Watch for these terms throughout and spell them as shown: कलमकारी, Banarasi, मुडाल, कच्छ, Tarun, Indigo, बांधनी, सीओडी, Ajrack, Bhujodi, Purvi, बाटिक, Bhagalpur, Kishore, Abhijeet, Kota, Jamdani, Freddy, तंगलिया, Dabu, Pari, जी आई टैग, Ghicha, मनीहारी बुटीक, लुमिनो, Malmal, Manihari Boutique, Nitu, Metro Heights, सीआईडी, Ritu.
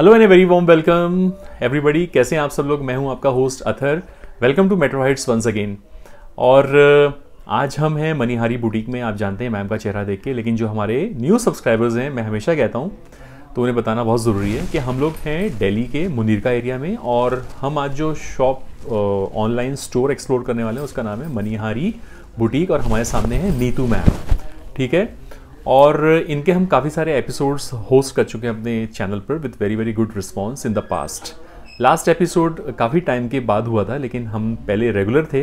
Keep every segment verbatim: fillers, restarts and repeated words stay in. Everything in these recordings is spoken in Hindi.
Hello and very warm welcome everybody, कैसे हैं आप सब लोग। मैं हूं आपका host Athar. Welcome to metro Heights once again. और आज हम हैं मनीहारी बुटीक में। आप जानते हैं मैम का चेहरा देख के, लेकिन जो हमारे न्यू सब्सक्राइबर्स हैं, मैं हमेशा कहता हूं तो उन्हें बताना बहुत ज़रूरी है कि हम लोग हैं दिल्ली के मुनीरका एरिया में, और हम आज जो शॉप ऑनलाइन स्टोर एक्सप्लोर करने वाले हैं उसका नाम है मनीहारी बुटीक, और हमारे सामने है नीतू मैम, ठीक है। और इनके हम काफ़ी सारे एपिसोड्स होस्ट कर चुके हैं अपने चैनल पर with very very good response in the past. Last episode काफ़ी टाइम के बाद हुआ था, लेकिन हम पहले रेगुलर थे,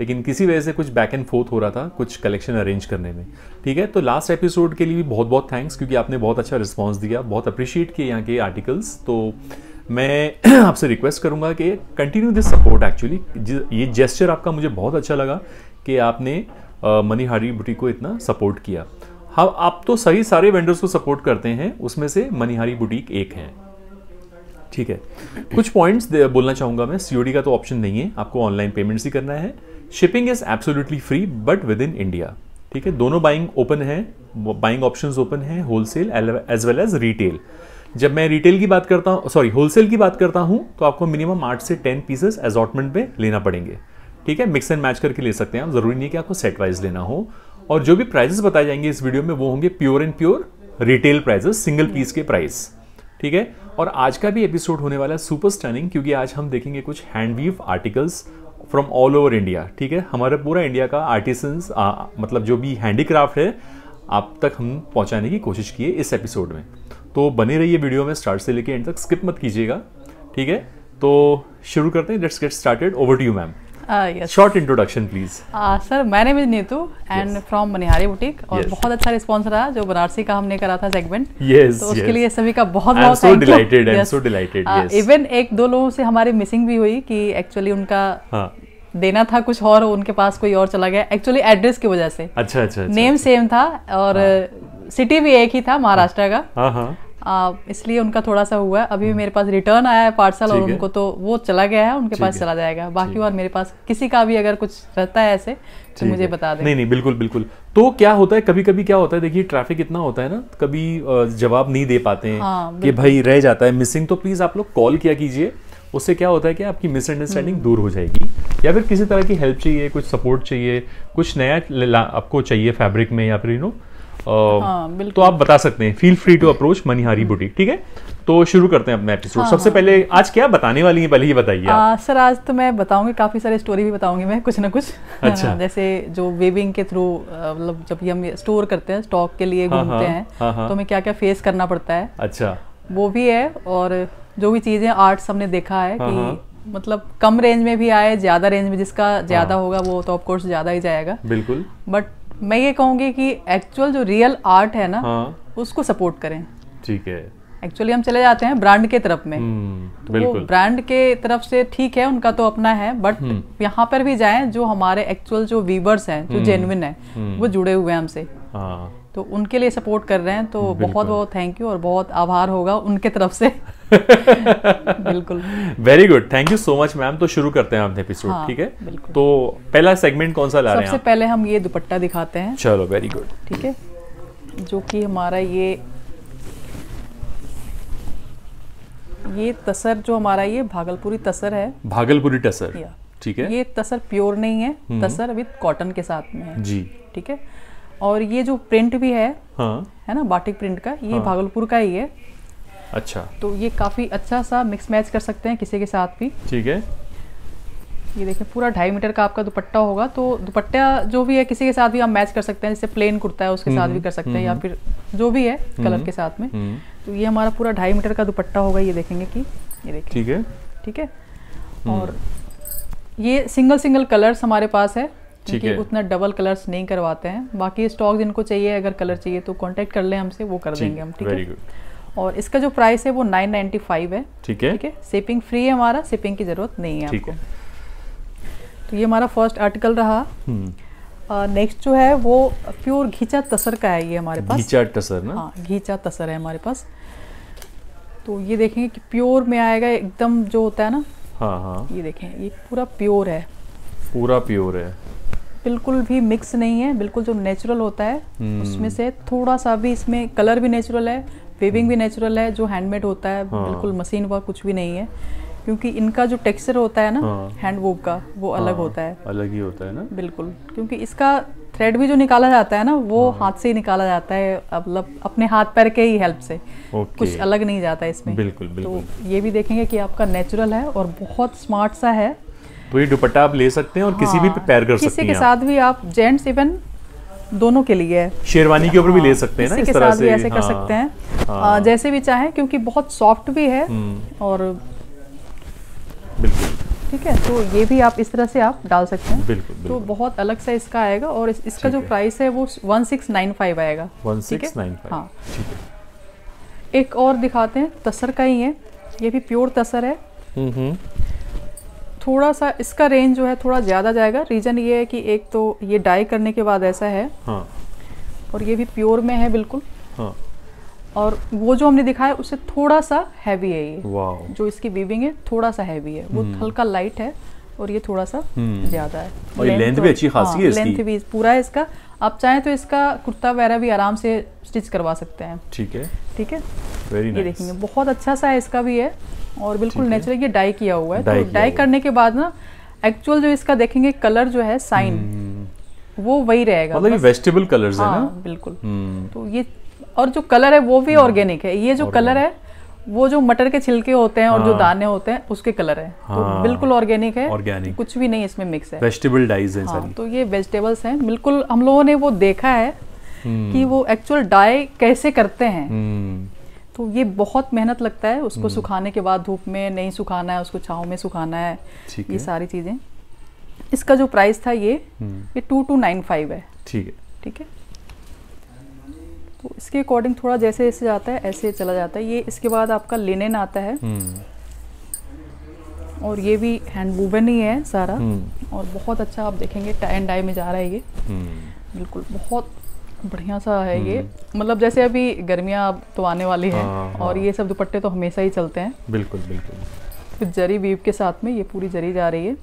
लेकिन किसी वजह से कुछ बैक एंड फोर्थ हो रहा था कुछ कलेक्शन अरेंज करने में, ठीक है। तो लास्ट एपिसोड के लिए भी बहुत बहुत थैंक्स, क्योंकि आपने बहुत अच्छा रिस्पॉन्स दिया, बहुत अप्रिशिएट किए यहाँ के आर्टिकल्स। तो मैं आपसे रिक्वेस्ट करूँगा कि कंटिन्यू दिस सपोर्ट। एक्चुअली ये जेस्चर आपका मुझे बहुत अच्छा लगा कि आपने मनीहारी बुटीक को इतना सपोर्ट किया। हाँ, आप तो सही सारे वेंडर्स को सपोर्ट करते हैं, उसमें से मनीहारी बुटीक एक है, ठीक है। कुछ पॉइंट्स बोलना चाहूँगा मैं। सीओडी का तो ऑप्शन नहीं है, आपको ऑनलाइन पेमेंट्स ही करना है। Shipping is absolutely free but within India, ठीक है। दोनों बाइंग ओपन है, बाइंग ऑप्शंस ओपन है, wholesale as well as retail. जब मैं रिटेल की बात करता हूँ, सॉरी होलसेल की बात करता हूँ, तो आपको मिनिमम आठ से टेन पीसेस असॉर्टमेंट में लेना पड़ेंगे, ठीक है। मिक्स एंड मैच करके ले सकते हैं आप, जरूरी नहीं है कि आपको सेट वाइज लेना हो। और जो भी प्राइजेस बताए जाएंगे इस वीडियो में वो होंगे pure and pure retail prices, single piece के प्राइस, ठीक है। और आज का भी एपिसोड होने वाला है सुपर स्टनिंग, क्योंकि आज हम देखेंगे कुछ handweave articles from all over India, ठीक है। हमारा पूरा इंडिया का आर्टिसंस, मतलब जो भी हैंडीक्राफ्ट है, आप तक हम पहुंचाने की कोशिश किए इस एपिसोड में। तो बने रहिए वीडियो में, स्टार्ट से लेके एंड तक स्किप मत कीजिएगा, ठीक है। तो शुरू करते हैं, let's get started. Over to you ma'am. Short introduction please. Sir, my name is Neetu and from मनीहारी बुटीक। और yes. बहुत अच्छा रिस्पांस रहा जो बनारसी का हमने करा था सेगमेंट, yes, तो उसके yes. लिए सभी का बहुत बहुत थैंक यू। इवन एक दो लोगों से हमारी मिसिंग भी हुई कि एक्चुअली उनका हाँ. देना था कुछ और, उनके पास कोई और चला गया एक्चुअली एड्रेस की वजह से। अच्छा अच्छा, नेम सेम था और सिटी भी एक ही था, महाराष्ट्र का, इसलिए उनका थोड़ा सा हुआ। अभी मेरे पास रिटर्न आया है पार्सल, और उनको तो वो चला गया है, उनके पास चला जाएगा। बाकी और मेरे पास किसी का भी अगर कुछ रहता है ऐसे तो मुझे बता दें। नहीं नहीं, बिल्कुल बिल्कुल। तो क्या होता है कभी कभी, क्या होता है देखिए, ट्रैफिक इतना होता है ना, कभी जवाब नहीं दे पाते हैं हाँ, कि भाई रह जाता है मिसिंग, तो प्लीज आप लोग कॉल किया कीजिए। उससे क्या होता है कि आपकी मिसअंडरस्टैंडिंग दूर हो जाएगी। या फिर किसी तरह की हेल्प चाहिए, कुछ सपोर्ट चाहिए, कुछ नया आपको चाहिए फैब्रिक में, या फिर यू नो Uh, हाँ, तो आप बता सकते हैं। Feel free to approach मनीहारी बुटीक, ठीक है। तो शुरू करते हैं अपना एपिसोड। हाँ, सबसे हाँ, पहले आज क्या बताने वाली है पहले ये बताइए आप। सर आज तो मैं बताऊंगी, काफी सारे स्टोरी भी बताऊंगी मैं, कुछ ना कुछ। अच्छा। जैसे जो वेविंग के थ्रू, मतलब जब हम स्टोर करते हैं स्टॉक के लिए घूमते हाँ, हैं हाँ, हाँ, तो हमें क्या क्या फेस करना पड़ता है, अच्छा वो भी है। और जो भी चीजें आर्ट्स हमने देखा है कि मतलब कम रेंज में भी आए, ज्यादा रेंज में, जिसका ज्यादा होगा वो तो ऑफकोर्स ज्यादा ही जाएगा, बिल्कुल। बट मैं ये कहूँगी कि एक्चुअल जो रियल आर्ट है ना हाँ। उसको सपोर्ट करें, ठीक है। एक्चुअली हम चले जाते हैं ब्रांड के तरफ में, तो ब्रांड के तरफ से ठीक है उनका तो अपना है, बट यहाँ पर भी जाएं जो हमारे एक्चुअल जो वीवर्स हैं, जो जेन्युइन हैं, वो जुड़े हुए हैं हमसे हाँ। तो उनके लिए सपोर्ट कर रहे हैं, तो बहुत बहुत थैंक यू और बहुत आभार होगा उनके तरफ से। बिल्कुल, very good, thank you so much ma'am. तो शुरू करते हैं अपने एपिसोड, ठीक है। तो पहला सेगमेंट कौन सा ला रहे हैं? सबसे पहले हम ये दुपट्टा दिखाते हैं। चलो, वेरी गुड, ठीक है। जो कि हमारा ये ये तसर, जो हमारा ये भागलपुरी तसर है, भागलपुरी तसर, ठीक है। ये तसर प्योर नहीं है, तसर विद कॉटन के साथ में है जी, ठीक है। और ये जो प्रिंट भी है हाँ, है ना, बाटिक प्रिंट का, ये हाँ, भागलपुर का ही है। अच्छा। तो ये काफी अच्छा सा मिक्स मैच कर सकते हैं किसी के साथ भी, ठीक है। ये देखिए पूरा ढाई मीटर का आपका दुपट्टा होगा, तो दुपट्टा जो भी है किसी के साथ भी आप मैच कर सकते हैं, जैसे प्लेन कुर्ता है उसके साथ भी कर सकते हैं, या फिर जो भी है कलर के साथ में। तो ये हमारा पूरा ढाई मीटर का दुपट्टा होगा, ये देखेंगे कि ये देखिए, ठीक है ठीक है। और ये सिंगल सिंगल कलर्स हमारे पास है, क्योंकि उतना डबल कलर्स नहीं करवाते हैं। बाकी स्टॉक जिनको चाहिए, अगर कलर चाहिए तो कांटेक्ट कर लें हमसे, वो कर देंगे हम, ठीक है। और इसका जो प्राइस है वो नौ सौ पचानवे है, ठीक है ठीक है। शिपिंग फ्री है हमारा, शिपिंग की जरूरत नहीं है आपको। तो ये हमारा फर्स्ट आर्टिकल रहा। नेक्स्ट जो है वो प्योर घीचा तसर का है, ये हमारे पास घीचा तसर ना, हाँ घीचा तसर है हमारे पास। तो ये देखेंगे कि प्योर में आएगा एकदम, जो होता है ना हाँ हाँ, ये देखें ये पूरा प्योर है, पूरा प्योर है, बिल्कुल भी मिक्स नहीं है, बिल्कुल जो नेचुरल होता है उसमें से थोड़ा सा भी, इसमें कलर भी नेचुरल है, वेविंग भी नेचुरल है, जो हैंडमेड होता है, हाँ। बिल्कुल मशीन वर्क कुछ भी नहीं है, क्योंकि इनका जो टेक्सचर होता है ना, हाँ। हैंड वूव का, वो अलग हाँ। होता है, अलग ही होता है ना, बिल्कुल, क्योंकि इसका थ्रेड भी जो निकाला जाता है ना वो हाँ। हाथ से ही निकाला जाता है, मतलब अपने हाथ पैर के ही हेल्प से, कुछ अलग नहीं जाता है इसमें, बिल्कुल, बिल्कुल। तो ये भी देखेंगे कि आपका नेचुरल है और बहुत स्मार्ट सा है, तो ये दुपट्टा आप ले सकते हैं और हाँ, किसी भी पैर कर सकते हैं, किसी के साथ भी आप, जेंट्स इवन दोनों के लिए है, शेरवानी के ऊपर भी ले सकते हैं ना, इस तरह से ऐसे कर सकते हैं, जैसे भी चाहे, क्योंकि बहुत सॉफ्ट भी है और बिल्कुल ठीक है, तो ये भी आप इस तरह से आप डाल सकते हैं, बिल्कुल, बिल्कुल। तो बहुत अलग सा इसका आएगा और इस, इसका जो प्राइस है वो सोलह सौ पचानवे आएगा, सोलह सौ पचानवे, हाँ। एक और दिखाते हैं, तसर का ही है, ये भी प्योर तसर है, थोड़ा सा इसका रेंज जो है थोड़ा ज़्यादा जाएगा, रीज़न ये है कि एक तो ये डाई करने के बाद ऐसा है, हाँ। और ये भी प्योर में है बिल्कुल, हाँ। और वो जो हमने दिखाया उससे थोड़ा सा हैवी है ये, वाओ, जो इसकी वीविंग है थोड़ा सा हैवी है, वो हल्का लाइट है और ये थोड़ा सा ज़्यादा है, और ये लेंथ भी अच्छी खासी है, लेंथ भी पूरा है इसका, आप चाहें तो इसका कुर्ता वगैरह भी आराम से स्टिच करवा सकते हैं, ठीक है, ठीक है, ये देखेंगे बहुत अच्छा सा है, इसका भी है और बिल्कुल नेचुरल, ये डाई किया हुआ है, तो डाई करने के बाद ना एक्चुअल जो इसका देखेंगे कलर जो है साइन वो वही रहेगा, मतलब ये वेजिटेबल कलर्स है ना, बिल्कुल, तो ये और जो कलर है वो भी ऑर्गेनिक है, ये जो कलर है वो जो मटर के छिलके होते हैं और हाँ। जो दाने होते हैं उसके कलर है, हाँ। तो बिल्कुल ऑर्गेनिक है, ऑर्गेनिक कुछ भी नहीं इसमें मिक्स है, वेजिटेबल डाइज हैं सारी, तो ये वेजिटेबल्स हैं बिल्कुल, हम लोगों ने वो देखा है कि वो एक्चुअल डाई कैसे करते हैं, तो ये बहुत मेहनत लगता है, उसको सुखाने के बाद धूप में नहीं सुखाना है, उसको छांव में सुखाना है, ये सारी चीजें। इसका जो प्राइस था ये ये टू टू नाइन फाइव है, ठीक है, ठीक है, तो इसके अकॉर्डिंग थोड़ा जैसे जैसे जाता है ऐसे चला जाता है ये। इसके बाद आपका लिनेन आता है और ये भी हैंड वूवन ही है सारा और बहुत अच्छा, आप देखेंगे टाई एंड डाई में जा रहा है ये, बिल्कुल बहुत बढ़िया सा है ये, मतलब जैसे अभी गर्मियाँ तो आने वाली है और ये सब दुपट्टे तो हमेशा ही चलते हैं, बिल्कुल बिल्कुल, तो जरी वीव के साथ में ये पूरी जरी जा रही है,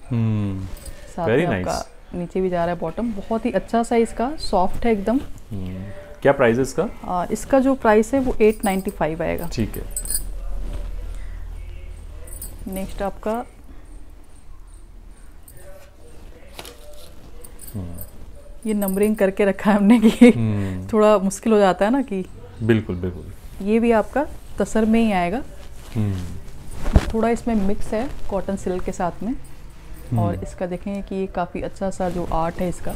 साथ में आपका नीचे भी जा रहा है बॉटम, बहुत ही अच्छा सा इसका, सॉफ्ट है एकदम। क्या प्राइस है इसका? आ, इसका जो प्राइस है वो आठ सौ पचानवे आएगा, ठीक है। नेक्स्ट आपका ये नंबरिंग करके रखा है हमने कि थोड़ा मुश्किल हो जाता है ना कि, बिल्कुल बिल्कुल, ये भी आपका तसर में ही आएगा, थोड़ा इसमें मिक्स है कॉटन सिल्क के साथ में और इसका देखेंगे कि ये काफी अच्छा सा जो आर्ट है इसका,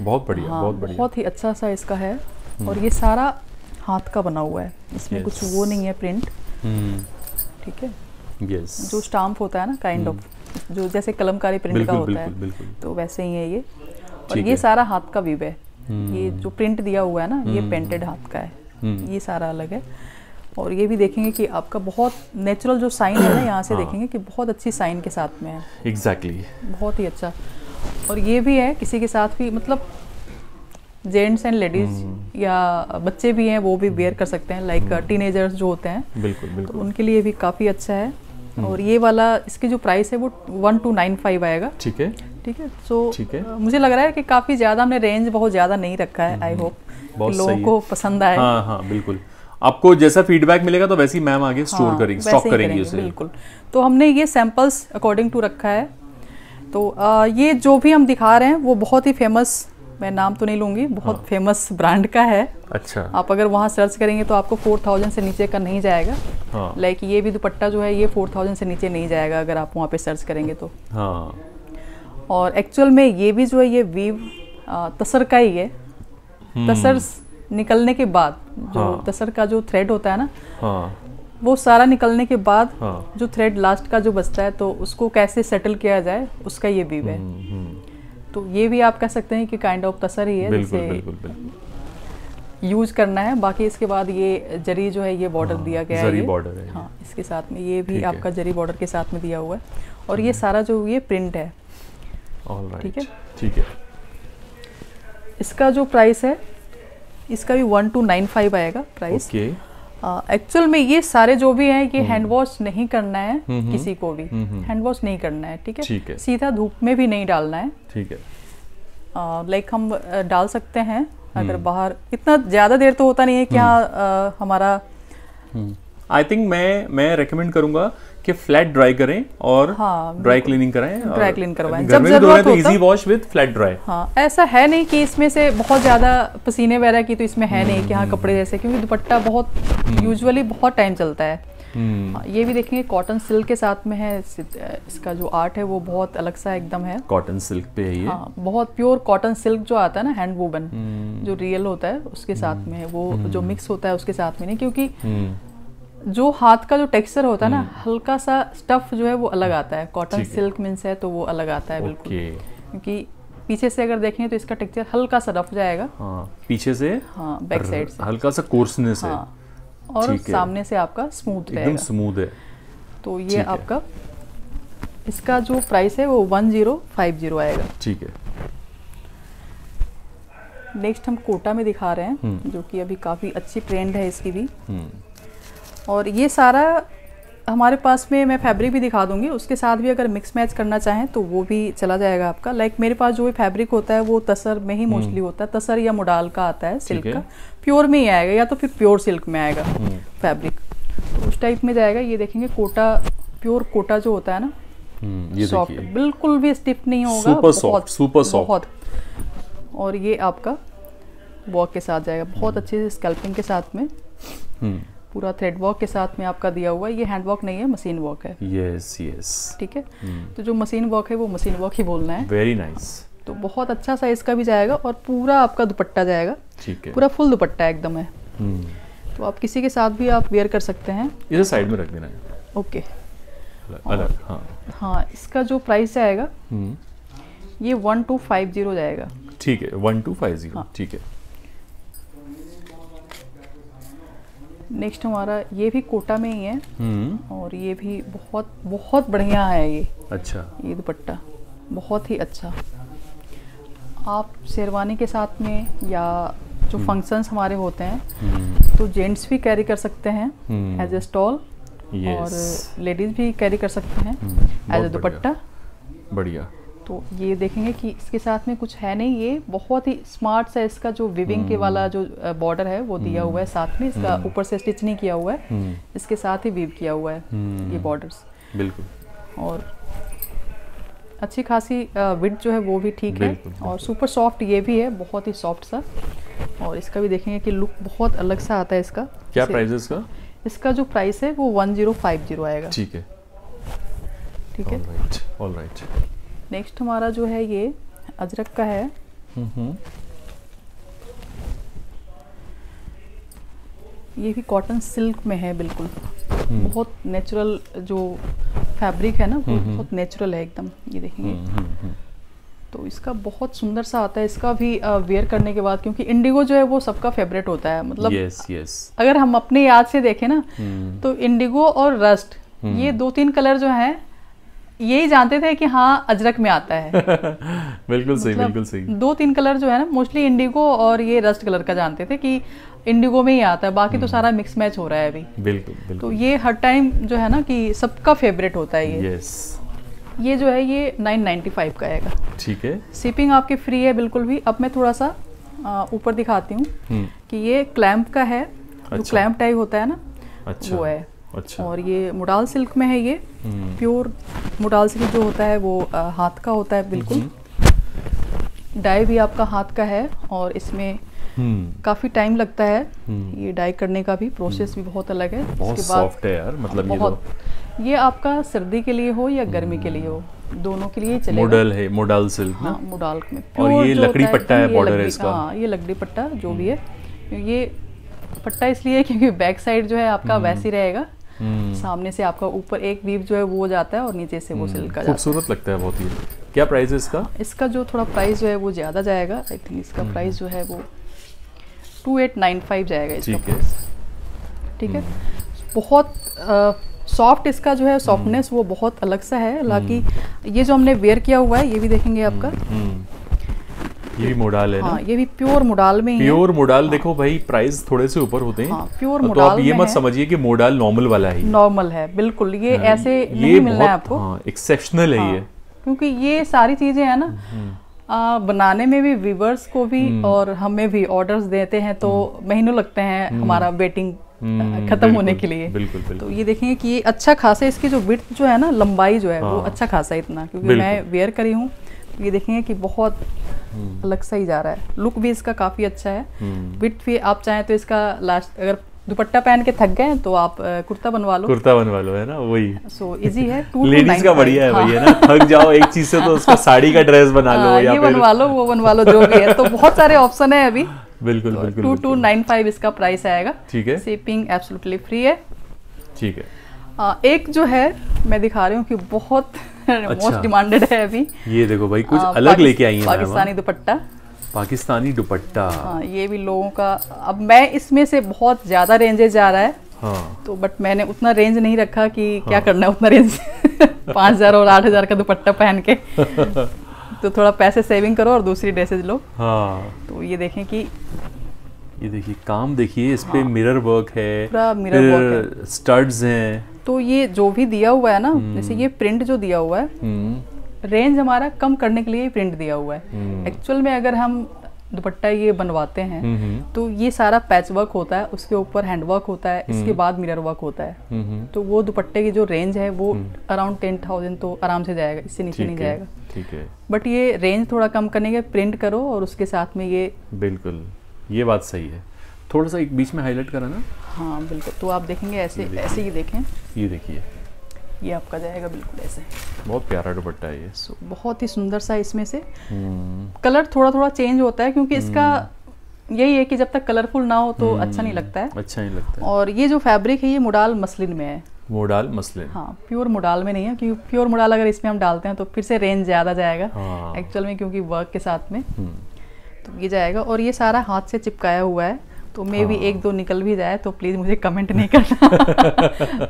बहुत बढ़िया, हाँ, बहुत बढ़िया, बहुत ही अच्छा सा इसका है और ये सारा हाथ का बना हुआ है, इसमें yes. कुछ वो नहीं है प्रिंट, ठीक है, yes. जो स्टाम्प होता है ना, काइंड ऑफ जो जैसे कलमकारी प्रिंट का होता है, तो वैसे ही है ये, और ये है। सारा हाथ का वीव है, ये जो प्रिंट दिया हुआ है ना ये पेंटेड हाथ का है, ये सारा अलग है। और ये भी देखेंगे कि आपका बहुत नेचुरल जो साइन है ना, यहाँ से देखेंगे कि बहुत अच्छी साइन के साथ में है, एग्जैक्टली, बहुत ही अच्छा। और ये भी है किसी के साथ भी, मतलब जेंट्स एंड लेडीज या बच्चे भी हैं वो भी वेयर कर सकते हैं, लाइक टीनेजर्स जो होते हैं, बिल्कुल बिल्कुल, तो उनके लिए भी काफ़ी अच्छा है। और ये वाला इसकी जो प्राइस है वो वन टू नाइन फाइव आएगा, ठीक है, ठीक है, सो मुझे लग रहा है कि काफ़ी ज़्यादा हमने रेंज बहुत ज़्यादा नहीं रखा है, आई होप लोगों को पसंद आए, हाँ हाँ बिल्कुल। आपको जैसा फीडबैक मिलेगा तो वैसे ही मैम आगे स्टोर करेंगे, स्टॉक करेंगे उसे, बिल्कुल। तो हमने ये सैम्पल्स अकॉर्डिंग टू रखा है, तो आ, ये जो भी हम दिखा रहे हैं वो बहुत ही फेमस, मैं नाम तो नहीं लूँगी, बहुत हाँ। फेमस ब्रांड का है। अच्छा, आप अगर वहाँ सर्च करेंगे तो आपको चार हज़ार से नीचे का नहीं जाएगा, हाँ। लाइक ये भी दुपट्टा जो है ये चार हज़ार से नीचे नहीं जाएगा अगर आप वहाँ पे सर्च करेंगे तो, हाँ। और एक्चुअल में ये भी जो है ये वीव तसर का ही है, तसर निकलने के बाद जो हाँ। तसर का जो थ्रेड होता है ना, हाँ। वो सारा निकलने के बाद हाँ। जो थ्रेड लास्ट का जो बचता है तो उसको कैसे सेटल किया जाए उसका ये वीव है, तो ये भी आप कह सकते हैं कि काइंड ऑफ तसर ही है, बिल्कुल, जिसे बिल्कुल, बिल्कुल। यूज करना है। बाकी इसके बाद ये जरी जो है ये बॉर्डर हाँ, दिया गया है, ये बॉर्डर है, हाँ, इसके साथ में ये भी आपका जरी बॉर्डर के साथ में दिया हुआ है और ये सारा जो ये प्रिंट है, ठीक है, ठीक है। इसका जो प्राइस है इसका भी वन टू नाइन फाइव आएगा प्राइस। एक्चुअल uh, में ये सारे जो भी हैं ये हैंड वॉश नहीं करना है, किसी को भी हैंड वॉश नहीं करना है, ठीक है, ठीक है। सीधा धूप में भी नहीं डालना है, ठीक है, लाइक uh, like हम डाल सकते हैं अगर बाहर इतना ज़्यादा देर तो होता नहीं है कि हाँ हमारा। आई थिंक मैं मैं रेकमेंड करूंगा कि फ्लैट ड्राई करें और ड्राई क्लीनिंग कराएं, ड्राई क्लीन करवाएं जब जरूरत हो। Easy wash with flat dry. हाँ, ऐसा है नहीं कि इसमें से बहुत ज्यादा पसीने वगैरह की तो इसमें है नहीं कि हाँ कपड़े जैसे, क्योंकि दुपट्टा बहुत यूजुअली बहुत टाइम चलता है। ये भी देखेंगे कॉटन सिल्क के साथ में है, इसका जो आर्ट है वो बहुत अलग सा एकदम है। कॉटन सिल्क पे है ये। हाँ, बहुत प्योर कॉटन सिल्क जो आता है ना हैंड वोवन जो रियल होता है उसके साथ में है, वो जो मिक्स होता है उसके साथ में नहीं, क्योंकि जो हाथ का जो टेक्सचर होता है ना हल्का सा स्टफ जो है वो अलग आता है। कॉटन सिल्क मीन्स है तो वो अलग आता है बिल्कुल, क्योंकि पीछे से अगर देखें तो इसका टेक्सचर हल्का सा रफ जाएगा। हाँ, पीछे से। हाँ, बैक साइड से हल्का सा कोर्सनेस है और सामने से आपका स्मूथ एकदम स्मूथ है। तो ये आपका इसका जो प्राइस है वो वन ज़ीरो फाइव ज़ीरो आएगा। ठीक है, नेक्स्ट हम कोटा में दिखा रहे हैं जो कि अभी काफ़ी अच्छी ट्रेंड है इसकी भी। और ये सारा हमारे पास में मैं फैब्रिक भी दिखा दूंगी, उसके साथ भी अगर मिक्स मैच करना चाहें तो वो भी चला जाएगा आपका। लाइक मेरे पास जो भी फैब्रिक होता है वो तसर में ही मोस्टली होता है, तसर या मुडाल का आता है सिल्क का, प्योर में ही आएगा या तो फिर प्योर सिल्क में आएगा फैब्रिक, तो उस टाइप में जाएगा। ये देखेंगे कोटा, प्योर कोटा जो होता है ना, ये सॉफ्ट बिल्कुल भी स्टिफ नहीं होगा, बहुत सुपर सॉफ्ट। और ये आपका वर्क के साथ जाएगा, बहुत अच्छे से स्कैल्पिंग के साथ में, पूरा थ्रेड वर्क के साथ में आपका दिया हुआ है। ये हैंड वर्क नहीं है, मशीन वर्क है। यस यस, ठीक है। तो जो मशीन वर्क है वो मशीन वर्क ही बोलना है। Very nice. तो बहुत अच्छा साइज का भी जाएगा और पूरा आपका दुपट्टा जाएगा। ठीक है, पूरा फुल दुपट्टा एकदम है, तो आप किसी के साथ भी आप वेयर कर सकते हैं। इसे साइड में रख देना है। ओके, अलग। हाँ हाँ, इसका जो प्राइस जाएगा ये वन टू फाइव जीरो जाएगा। ठीक है, वन टू फाइव जीरो। ठीक है, नेक्स्ट हमारा ये भी कोटा में ही है और ये भी बहुत बहुत बढ़िया है ये। अच्छा, ये दुपट्टा बहुत ही अच्छा, आप शेरवानी के साथ में या जो फंक्शंस हमारे होते हैं तो जेंट्स भी कैरी कर सकते हैं एज ए स्टॉल और लेडीज भी कैरी कर सकते हैं एज ए दुपट्टा। बढ़िया। तो ये देखेंगे कि इसके साथ में कुछ है नहीं, ये बहुत ही स्मार्ट सा इसका जो विविंग के वाला जो बॉर्डर है वो दिया हुआ है, साथ में इसका ऊपर से स्टिच नहीं किया हुआ है, इसके साथ ही वीव किया हुआ है ये बॉर्डर्स बिल्कुल। और अच्छी खासी विड्थ जो है वो भी ठीक है और सुपर सॉफ्ट ये भी है, बहुत ही सॉफ्ट सा। और इसका भी देखेंगे कि लुक बहुत अलग सा आता है इसका। क्या प्राइस है इसका? इसका जो प्राइस है वो वन जीरो फाइव जीरो आएगा। ठीक है, ठीक है, ऑल राइट। नेक्स्ट हमारा जो है ये अजरक का है। ये भी कॉटन सिल्क में है बिल्कुल, बहुत नेचुरल जो फैब्रिक है ना वो बहुत नेचुरल है एकदम। ये देखेंगे तो इसका बहुत सुंदर सा आता है, इसका भी वेयर करने के बाद, क्योंकि इंडिगो जो है वो सबका फेवरेट होता है। मतलब yes, yes. अगर हम अपने याद से देखें ना तो इंडिगो और रस्ट ये दो तीन कलर जो हैं यही जानते थे कि हाँ अजरक में आता है। बिल्कुल सही, बिल्कुल सही। दो तीन कलर जो है ना मोस्टली इंडिगो और ये रस्ट कलर का जानते थे कि इंडिगो में ही आता है, बाकी तो सारा मिक्स मैच हो रहा है अभी। बिल्कुल, बिल्कुल। तो ये हर टाइम जो है ना कि सबका फेवरेट होता है ये। yes. ये जो है ये नाइन नाइन्टी फाइव का आएगा। ठीक है, शिपिंग आपकी फ्री है बिल्कुल भी। अब मैं थोड़ा सा ऊपर दिखाती हूँ कि ये क्लैम्प का है। अच्छा। जो क्लैम्प टाइप होता है ना। अच्छा। वो है। अच्छा। और ये मुडाल सिल्क में है, ये प्योर मुडाल सिल्क जो होता है वो आ, हाथ का होता है बिल्कुल। डाई भी आपका हाथ का है और इसमें काफी टाइम लगता है, ये डाई करने का भी प्रोसेस भी बहुत अलग है। बहुत सॉफ्ट है यार, मतलब ये तो ये आपका सर्दी के लिए हो या गर्मी के लिए हो, दोनों के लिए चलेगा। मुडाल है, मुडाल सिल्क। हाँ, मुडाल में। और ये लकड़ी पट्टा है बॉर्डर इसका। हाँ, ये लकड़ी पट्टा जो भी है, ये पट्टा इसलिए क्योंकि बैक साइड जो है आपका वैसी रहेगा, सामने से आपका ऊपर एक वीव जो है वो जाता है और नीचे से वो सिल्क का। खूबसूरत लगता है बहुत ही। क्या प्राइस है इसका? इसका जो थोड़ा प्राइस जो है वो ज्यादा जाएगा। आई थिंक इसका प्राइस जो है वो टू एट नाइन फाइव जाएगा इसका। ठीक है, ठीक है। बहुत सॉफ्ट इसका जो है सॉफ्टनेस वो बहुत अलग सा है। हालांकि ये जो हमने वेयर किया हुआ है ये भी देखेंगे आपका, ये भी मोडाल है। हाँ, ये भी प्योर मोडाल में ही है। Pure modal. हाँ, देखो भाई प्राइस थोड़े से ऊपर होते हैं। हाँ, प्योर मोडाल तो आप ये मत समझिए कि मोडाल नॉर्मल वाला है। नॉर्मल है बिल्कुल, ये हाँ, ऐसे ये नहीं मिलना है आपको। हाँ, एक्सेप्शनल है। हाँ, ये क्योंकि ये सारी चीजें है ना आ, बनाने में भी व्यूवर्स को भी और हमें भी ऑर्डर्स देते हैं तो महीनों लगते हैं हमारा वेटिंग खत्म होने के लिए। बिल्कुल, बिल्कुल। तो ये देखेंगे कि अच्छा खासा इसकी जो विड्थ जो है ना, लंबाई जो है वो अच्छा खासा इतना, क्योंकि मैं वेयर करी हूँ तो ये देखेंगे कि बहुत अलग सा ही जा रहा है। लुक भी इसका काफी अच्छा है, विड्थ भी आप चाहें तो इसका लास्ट, अगर दुपट्टा पहन के थक गए तो आप कुर्ता बनवा लो, कुर्ता बनवा लो, है ना वही। सो so, इजी है, लेडीज का बढ़िया है वही, है ना। थक जाओ एक चीज से तो उसका साड़ी का ड्रेस बना लो, या ये बनवा लो, वो बनवा लो, जो भी है। तो बहुत सारे ऑप्शन है अभी। बिल्कुल बिल्कुल। टू टू नाइन फाइव इसका प्राइस आएगा, ठीक है। शिपिंग एब्सोल्युटली फ्री है, ठीक है। आ, एक जो है मैं दिखा रही हूँ कि बहुत मोस्ट डिमांडेड है अभी, ये देखो भाई, कुछ अलग लेके आई है। पाकिस्तानी दुपट्टा, पाकिस्तानी दुपट्टा, हाँ, ये भी लोगों का, अब मैं इसमें से बहुत ज्यादा रेंजेस जा रहा है, हाँ। तो बट मैंने उतना रेंज नहीं रखा कि क्या हाँ। करना है उतना रेंज पाँच हजार और आठ हजार का दुपट्टा पहन के तो थोड़ा पैसे सेविंग करो और दूसरी ड्रेसेज लो, हाँ। तो ये देखें कि ये देखिए काम, देखिए इस पे हाँ। मिरर वर्क है, पूरा मिरर वर्क है, स्टड्स हैं। तो ये जो भी दिया हुआ है ना, जैसे ये प्रिंट जो दिया हुआ है, रेंज हमारा कम करने के लिए प्रिंट दिया हुआ है। एक्चुअल में अगर हम दुपट्टा ये बनवाते हैं तो ये सारा पैच वर्क होता है, उसके ऊपर हैंड वर्क होता है, इसके बाद मिरर वर्क होता है। तो वो दुपट्टे की जो रेंज है वो अराउंड टेन थाउजेंड तो आराम से जाएगा, इससे नीचे नहीं जाएगा, ठीक है। बट ये रेंज थोड़ा कम करने के प्रिंट करो और उसके साथ में ये, बिल्कुल ये बात सही है। थोड़ा सा एक बीच में हाईलाइट करा ना, हाँ बिल्कुल। तो आप देखेंगे ऐसे ऐसे ही देखें, ये देखिए ये आपका जाएगा बिल्कुल ऐसे, बहुत प्यारा दुपट्टा है ये। so, बहुत ही सुंदर सा। इसमें से कलर थोड़ा थोड़ा चेंज होता है, क्योंकि इसका यही है कि जब तक कलरफुल ना हो तो अच्छा नहीं लगता है, अच्छा नहीं लगता है। और ये जो फैब्रिक है ये मुडाल मसलिन में है, मुडाल मसलिन, हाँ, प्योर मुडाल में नहीं है, क्योंकि प्योर मुडाल अगर इसमें हम डालते हैं तो फिर से रेंज ज्यादा जाएगा एक्चुअल में, क्योंकि वर्क के साथ में। तो ये जाएगा, और ये सारा हाथ से चिपकाया हुआ है, तो मे भी हाँ। एक दो निकल भी जाए तो प्लीज मुझे कमेंट नहीं करना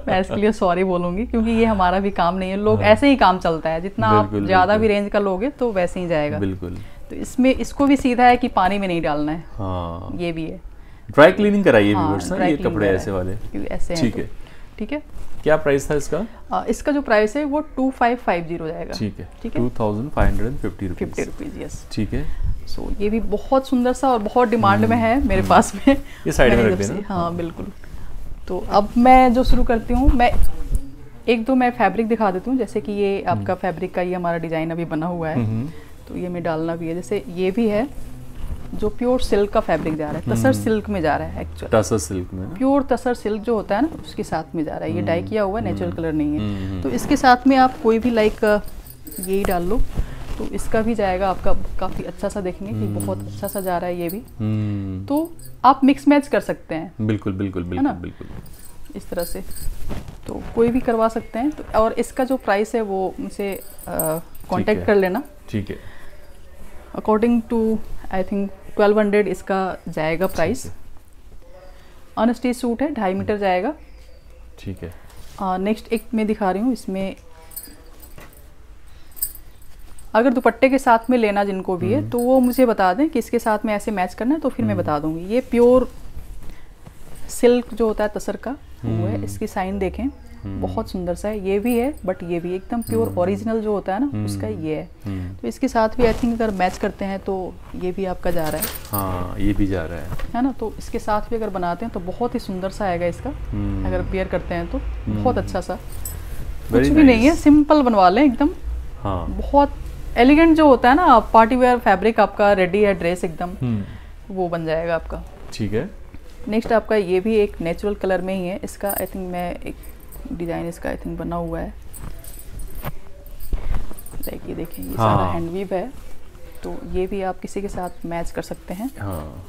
मैं इसके लिए सॉरी बोलूंगी, क्योंकि ये हमारा भी काम नहीं है, लोग हाँ। ऐसे ही काम चलता है, जितना आप ज्यादा भी रेंज का लोगे तो वैसे ही जाएगा, बिल्कुल। तो इसमें इसको भी सीधा है कि पानी में नहीं डालना है, हाँ। ये भी है, ड्राई क्लीनिंग कराइए व्यूअर्स, ये कपड़े ऐसे वाले ऐसे, ठीक है, ठीक है। क्या प्राइस था इसका? आ, इसका जो प्राइस है वो टू फाइव फाइव जीरो जाएगा, ठीक है, ठीक है, two thousand five hundred fifty rupees, yes, ठीक है। सो so, ये भी बहुत सुंदर सा और बहुत डिमांड में है मेरे पास में, ये साइड में रख देना, हाँ बिल्कुल। तो अब मैं जो शुरू करती हूँ, मैं एक दो मैं फैब्रिक दिखा देती हूँ, जैसे कि ये आपका फैब्रिक का ये हमारा डिजाइन अभी बना हुआ है, तो ये मैं डालना भी है। जैसे ये भी है जो प्योर सिल्क का फैब्रिक जा रहा है, तसर सिल्क में जा रहा है एक्चुअली, तसर सिल्क में, प्योर तसर सिल्क जो होता है ना उसके साथ में जा रहा है, ये डाई किया हुआ है, नेचुरल कलर नहीं है। तो इसके साथ में आप कोई भी लाइक यही डाल लो तो इसका भी जाएगा आपका काफी अच्छा सा, देखेंगे कि बहुत अच्छा सा जा रहा है ये भी। तो आप मिक्स मैच कर सकते हैं, बिल्कुल बिल्कुल बिल्कुल, है ना, बिल्कुल इस तरह से तो कोई भी करवा सकते हैं। तो और इसका जो प्राइस है वो मुझसे कांटेक्ट कर लेना, ठीक है। According to I think twelve hundred इसका जाएगा प्राइस। अनस्टिच सूट है, ढाई मीटर जाएगा, ठीक है। नेक्स्ट एक मैं दिखा रही हूँ, इसमें अगर दुपट्टे के साथ में लेना जिनको भी है तो वो मुझे बता दें कि इसके साथ में ऐसे मैच करना है, तो फिर मैं बता दूंगी। ये प्योर सिल्क जो होता है तसर का वो है, इसकी साइन देखें बहुत सुंदर सा है। ये भी है बट ये भी एकदम प्योर ओरिजिनल जो होता है ना उसका ये है। तो इसके साथ भी आई थिंक अगर मैच करते हैं तो ये भी आपका जा रहा है, हाँ ये भी जा रहा है, है ना। तो इसके साथ भी अगर बनाते हैं तो बहुत ही सुंदर सा आएगा इसका, अगर पेयर करते हैं तो बहुत अच्छा सा। कुछ भी नहीं है, सिंपल बनवा लें एकदम, बहुत एलिगेंट जो होता है ना पार्टी वेयर फैब्रिक आपका रेडी है, ड्रेस एकदम वो बन जाएगा आपका, ठीक है। नेक्स्ट आपका ये भी एक नेचुरल कलर में ही है, इसका आई थिंक मैं एक डिजाइन इसका आई थिंक बना हुआ है, लाइक ये देखें ये हाँ। सारा हैंडवीव है, तो ये भी आप किसी के साथ मैच कर सकते हैं, हाँ।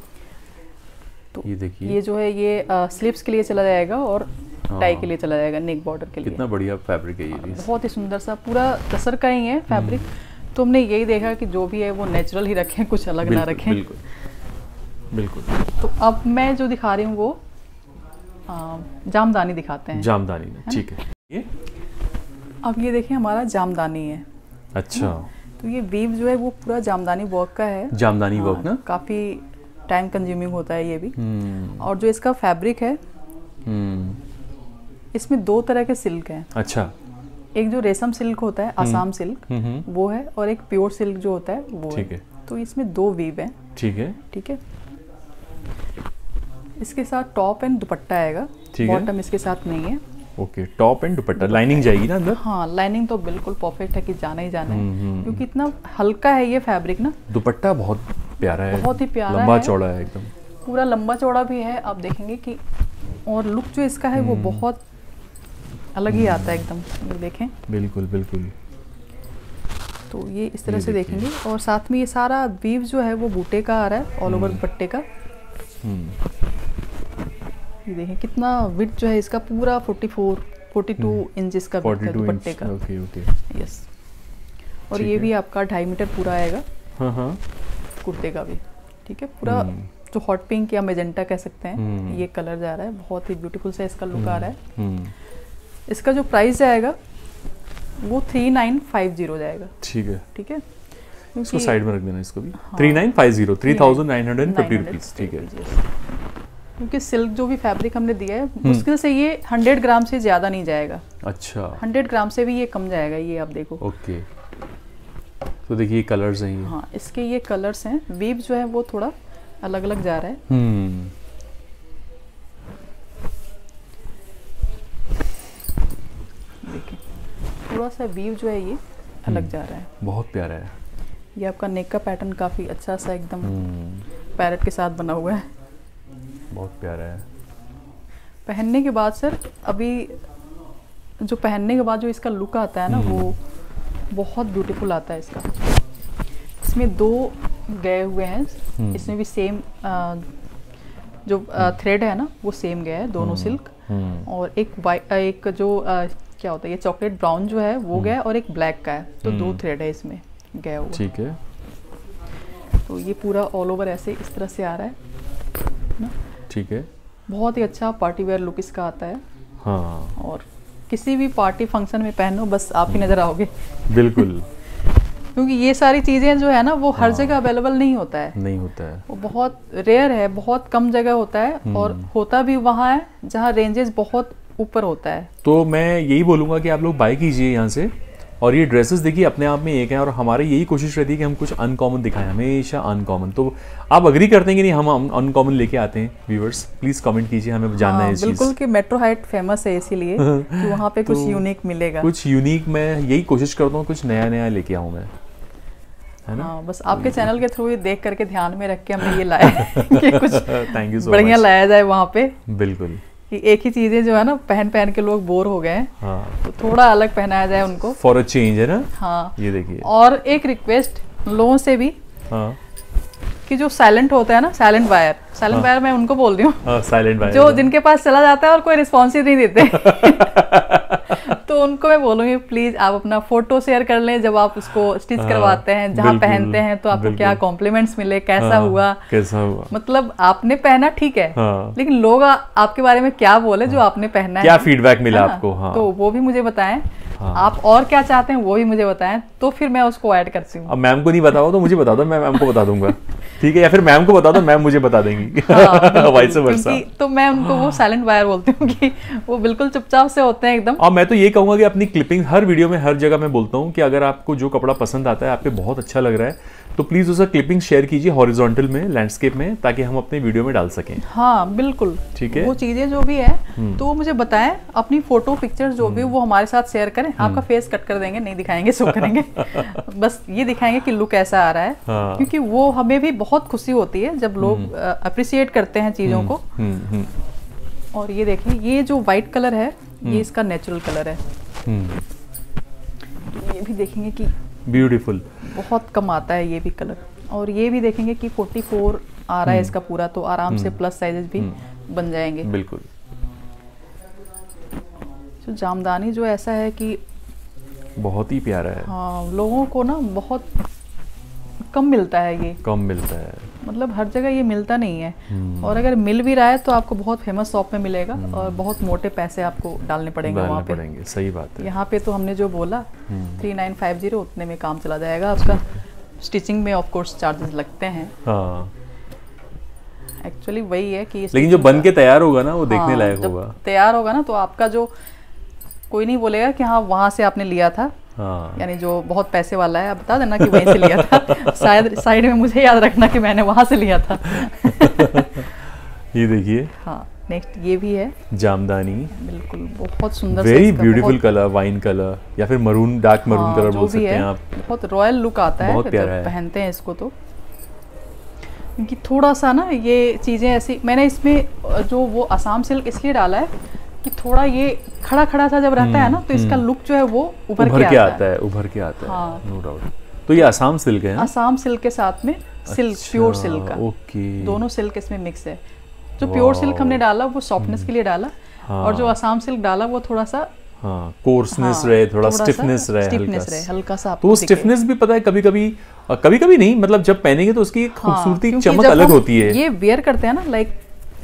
तो ये देखिए ये जो है ये आ, स्लीव्स के लिए चला जाएगा और टाई के लिए चला जाएगा, नेक बॉर्डर के लिए। कितना बढ़िया फैब्रिक है ये, बहुत ही सुंदर सा, पूरा तसर का ही है फैब्रिक। तो हमने यही देखा कि जो भी है वो नेचुरल ही रखें, कुछ अलग ना रखें, बिल्कुल बिल्कुल। तो अब मैं जो दिखा रही हूँ वो आ, जामदानी दिखाते हैं, जामदानी है, ठीक है। ये अब ये देखें हमारा जामदानी है, अच्छा है? तो ये वीव जो है वो पूरा जामदानी वर्क का है, जामदानी आ, वर्क ना काफी टाइम कंज्यूमिंग होता है ये भी। और जो इसका फैब्रिक है इसमें दो तरह के सिल्क है, अच्छा एक जो रेशम सिल्क होता है आसाम सिल्क वो है, और एक प्योर सिल्क जो होता है वो है। तो इसमें दो वीव है। ठीक है, ठीक है। इसके साथ टॉप एंड दुपट्टा आएगा, बॉटम इसके साथ नहीं है। Okay, top and dupatta, lining जाएगी ना अंदर? हाँ, लाइनिंग तो बिल्कुल परफेक्ट है कि जाना ही जाना है, क्योंकि इतना हल्का है ये फैब्रिक ना। दुपट्टा बहुत प्यारा है, बहुत ही प्यारा, लंबा चौड़ा है एकदम, पूरा लंबा चौड़ा भी है। आप देखेंगे कि और लुक जो इसका है वो बहुत अलग ही आता है एकदम। ये देखें, बिल्कुल बिल्कुल। तो ये इस तरह ये से देखेंगे, और साथ में ये सारा वीव जो है वो बूटे का आ रहा है, ऑल ओवर दुपट्टे का। ये देखें कितना विड्थ जो है इसका, पूरा forty four, forty two inch का विड्थ है दुपट्टे का। Okay okay, yes. और ये भी आपका ढाई मीटर पूरा आएगा। हाँ हाँ, कुर्ते का भी, ठीक है। पूरा जो हॉट पिंक या मेजेंटा कह सकते हैं, ये कलर जा रहा है, बहुत ही ब्यूटीफुल सा इसका लुक आ रहा है। इसका जो प्राइस जाएगा वो थ्री नाइन फाइव जीरो जाएगा। ठीक है, ठीक है। इसको साइड में रख देना, इसको भी। Three nine five zero, three thousand nine hundred and fifty rupees. ठीक है, क्योंकि सिल्क जो भी फैब्रिक हमने दिया है मुश्किल से ये हंड्रेड ग्राम से ज्यादा नहीं जाएगा। अच्छा, हंड्रेड ग्राम से भी ये कम जाएगा, ये आप देखो। ओके, तो देखिए ये कलर्स हैं। हाँ, इसके ये कलर्स हैं। वीव जो है वो थोड़ा अलग अलग जा रहा है। थोड़ा सा वीव जो है ये अलग जा रहा है, बहुत प्यारा है। ये आपका नेक का पैटर्न काफी अच्छा सा एकदम पैरेट के साथ बना हुआ है, बहुत प्यारा है। पहनने के बाद सर, अभी जो पहनने के बाद जो इसका लुक आता है ना, वो बहुत ब्यूटीफुल आता है इसका। इसमें दो गए हुए हैं, इसमें भी सेम आ, जो आ, थ्रेड है ना वो सेम गया है, दोनों सिल्क। और एक एक जो आ, क्या होता है ये चॉकलेट ब्राउन जो है वो गया, और एक ब्लैक का है। तो दो थ्रेड है इसमें गया हुआ। ठीक है, तो ये पूरा ऑल ओवर ऐसे इस तरह से आ रहा है ना। ठीक है, बहुत ही अच्छा पार्टी वेयर लुक इसका आता है। हाँ, और किसी भी पार्टी फंक्शन में पहनो, बस आप ही नजर आओगे। बिल्कुल क्योंकि ये सारी चीजें जो है ना वो हर जगह अवेलेबल नहीं होता है, नहीं होता है, वो बहुत रेयर है, बहुत कम जगह होता है, और होता भी वहाँ है जहाँ रेंजेस बहुत ऊपर होता है। तो मैं यही बोलूंगा कि आप लोग बाय कीजिए यहाँ से। और ये ड्रेसेस देखिए अपने आप में एक हैं, और हमारी यही कोशिश रहती है कि हम कुछ अनकॉमन दिखाएं, हमेशा अनकॉमन। तो आप अग्री करते हैं कि नहीं हम अनकॉमन लेके आते हैं? व्यूअर्स प्लीज कमेंट कीजिए, हमें जानना हाँ, है इस बिल्कुल कि मेट्रो हाइट फेमस है, इसीलिए तो वहाँ पे कुछ तो यूनिक मिलेगा, कुछ यूनिक। मैं यही कोशिश करता हूँ कुछ नया नया लेके आऊँ मैं, है ना। हाँ, बस आपके चैनल के थ्रू ये देख करके ध्यान में रख के हमने ये लाया कि कुछ थैंक यू सो मच बढ़िया लाया जाए वहाँ पे। बिल्कुल, कि एक ही चीजें जो है ना पहन पहन के लोग बोर हो गए हैं। हाँ, तो थोड़ा अलग पहनाया जाए उनको, फॉर अ चेंज, है ना। हाँ, ये देखिए। और एक रिक्वेस्ट लोगों से भी, हाँ, कि जो साइलेंट होता है ना, साइलेंट वायर, साइलेंट वायर मैं उनको बोल रही हूँ, हाँ, साइलेंट वायर, जो जिनके पास चला जाता है और कोई रिस्पॉन्स ही नहीं देते तो उनको मैं बोलूँगी प्लीज आप अपना फोटो शेयर कर लें जब आप उसको स्टिच करवाते हैं, जहाँ पहनते हैं, तो आपको क्या कॉम्प्लीमेंट्स मिले, कैसा हुआ, कैसा हुआ, मतलब आपने पहना, ठीक है, लेकिन लोग आपके बारे में क्या बोले, जो आपने पहना है, क्या फीडबैक मिला आपको, तो वो भी मुझे बताएं। आप और क्या चाहते हैं वो भी मुझे बताएं, तो फिर मैं उसको ऐड करती हूँ। अब मैम को नहीं बताओ तो मुझे बता दो, मैं मैम को बता दूंगा, ठीक है, या फिर मैम को बता दो, मैम मुझे बता देंगी, वाइस वर्सा। तो मैं उनको वो साइलेंट वायर बोलती हूँ कि वो बिल्कुल चुपचाप से होते हैं एकदम। और मैं तो ये कहूँगा कि अपनी क्लिपिंग हर वीडियो में, हर जगह मैं बोलता हूँ कि अगर आपको जो कपड़ा पसंद आता है, आप पे बहुत अच्छा लग रहा है, तो प्लीज उसका क्लिपिंग शेयर कीजिए हॉरिजॉन्टल में, लैंडस्केप में, ताकि हम अपने वीडियो में डाल सकें। हाँ, बिल्कुल, ठीक है। वो चीजें जो भी है तो वो मुझे बताएं, अपनी फोटो पिक्चर जो भी वो हमारे साथ शेयर करें। आपका फेस कट कर देंगे, नहीं दिखाएंगे, शो करेंगे बस ये दिखाएंगे कि लुक ऐसा आ रहा है। हाँ, क्योंकि वो हमें भी बहुत खुशी होती है जब लोग अप्रिशिएट करते हैं चीजों को। और ये देखिए, ये जो व्हाइट कलर है ये इसका नेचुरल कलर है। ये भी देखेंगे कि ब्यूटीफुल, बहुत कम आता है ये भी कलर। और ये भी देखेंगे कि फोर्टी फोर आ रहा है इसका पूरा, तो आराम से प्लस साइजेस भी बन जाएंगे। बिल्कुल, तो जामदानी जो ऐसा है कि बहुत ही प्यारा है। हाँ, लोगों को ना बहुत कम मिलता है, ये कम मिलता है, मतलब हर जगह ये मिलता नहीं है, और अगर मिल भी रहा है तो आपको बहुत फेमस शॉप में मिलेगा, और बहुत मोटे पैसे आपको डालने पड़ेंगे वहाँ पे। पड़ेंगे, सही बात है। यहाँ पे तो हमने जो बोला थ्री नाइन फाइव जीरो, उतने में काम चला जाएगा आपका। स्टिचिंग में ऑफ कोर्स चार्जेस लगते हैं, एक्चुअली वही है कि, लेकिन जो बन के तैयार होगा ना वो देखने लायक होगा, तैयार होगा ना, तो आपका जो कोई नहीं बोलेगा कि हाँ वहाँ से आपने लिया था। हाँ। यानी जो बहुत पैसे वाला है आप बता देना कि वहीं से लिया था। शायद साइड में मुझे याद रखना कि मैंने वहाँ से लिया था। ये देखिए। हाँ नेक्स्ट ये भी है जामदानी, बिल्कुल बहुत सुंदर, very beautiful colour, wine colour या फिर मरून, डार्क मरून हाँ, कलर बोल सकते हैं आप। बहुत रॉयल लुक आता है, है पहनते हैं इसको तो। इनकी थोड़ा सा ना ये चीज़ें ऐसी, मैंने इसमें जो वो असम सिल्क इसलिए डाला है कि थोड़ा ये खड़ा खड़ा सा जब रहता है ना तो इसका लुक जो है वो उभर के आता है, उभर के आता है नो डाउट। तो ये असम सिल्क है, असम सिल्क के साथ में सिल्क, प्योर सिल्क का, दोनों सिल्क इसमें मिक्स है। जो प्योर सिल्क हमने डाला वो सॉफ्टनेस के लिए डाला, हाँ। और जो असम सिल्क डाला वो थोड़ा सा हाँ, कोर्सनेस हाँ, रहे, थोड़ा स्टिफनेस रहे, स्टिफनेस रहे, हल्का सा। तो स्टिफनेस भी पता है कभी कभी, कभी कभी नहीं मतलब जब पहनेंगे तो उसकी खूबसूरती हाँ, चमक अलग होती है। ये वेयर करते हैं ना लाइक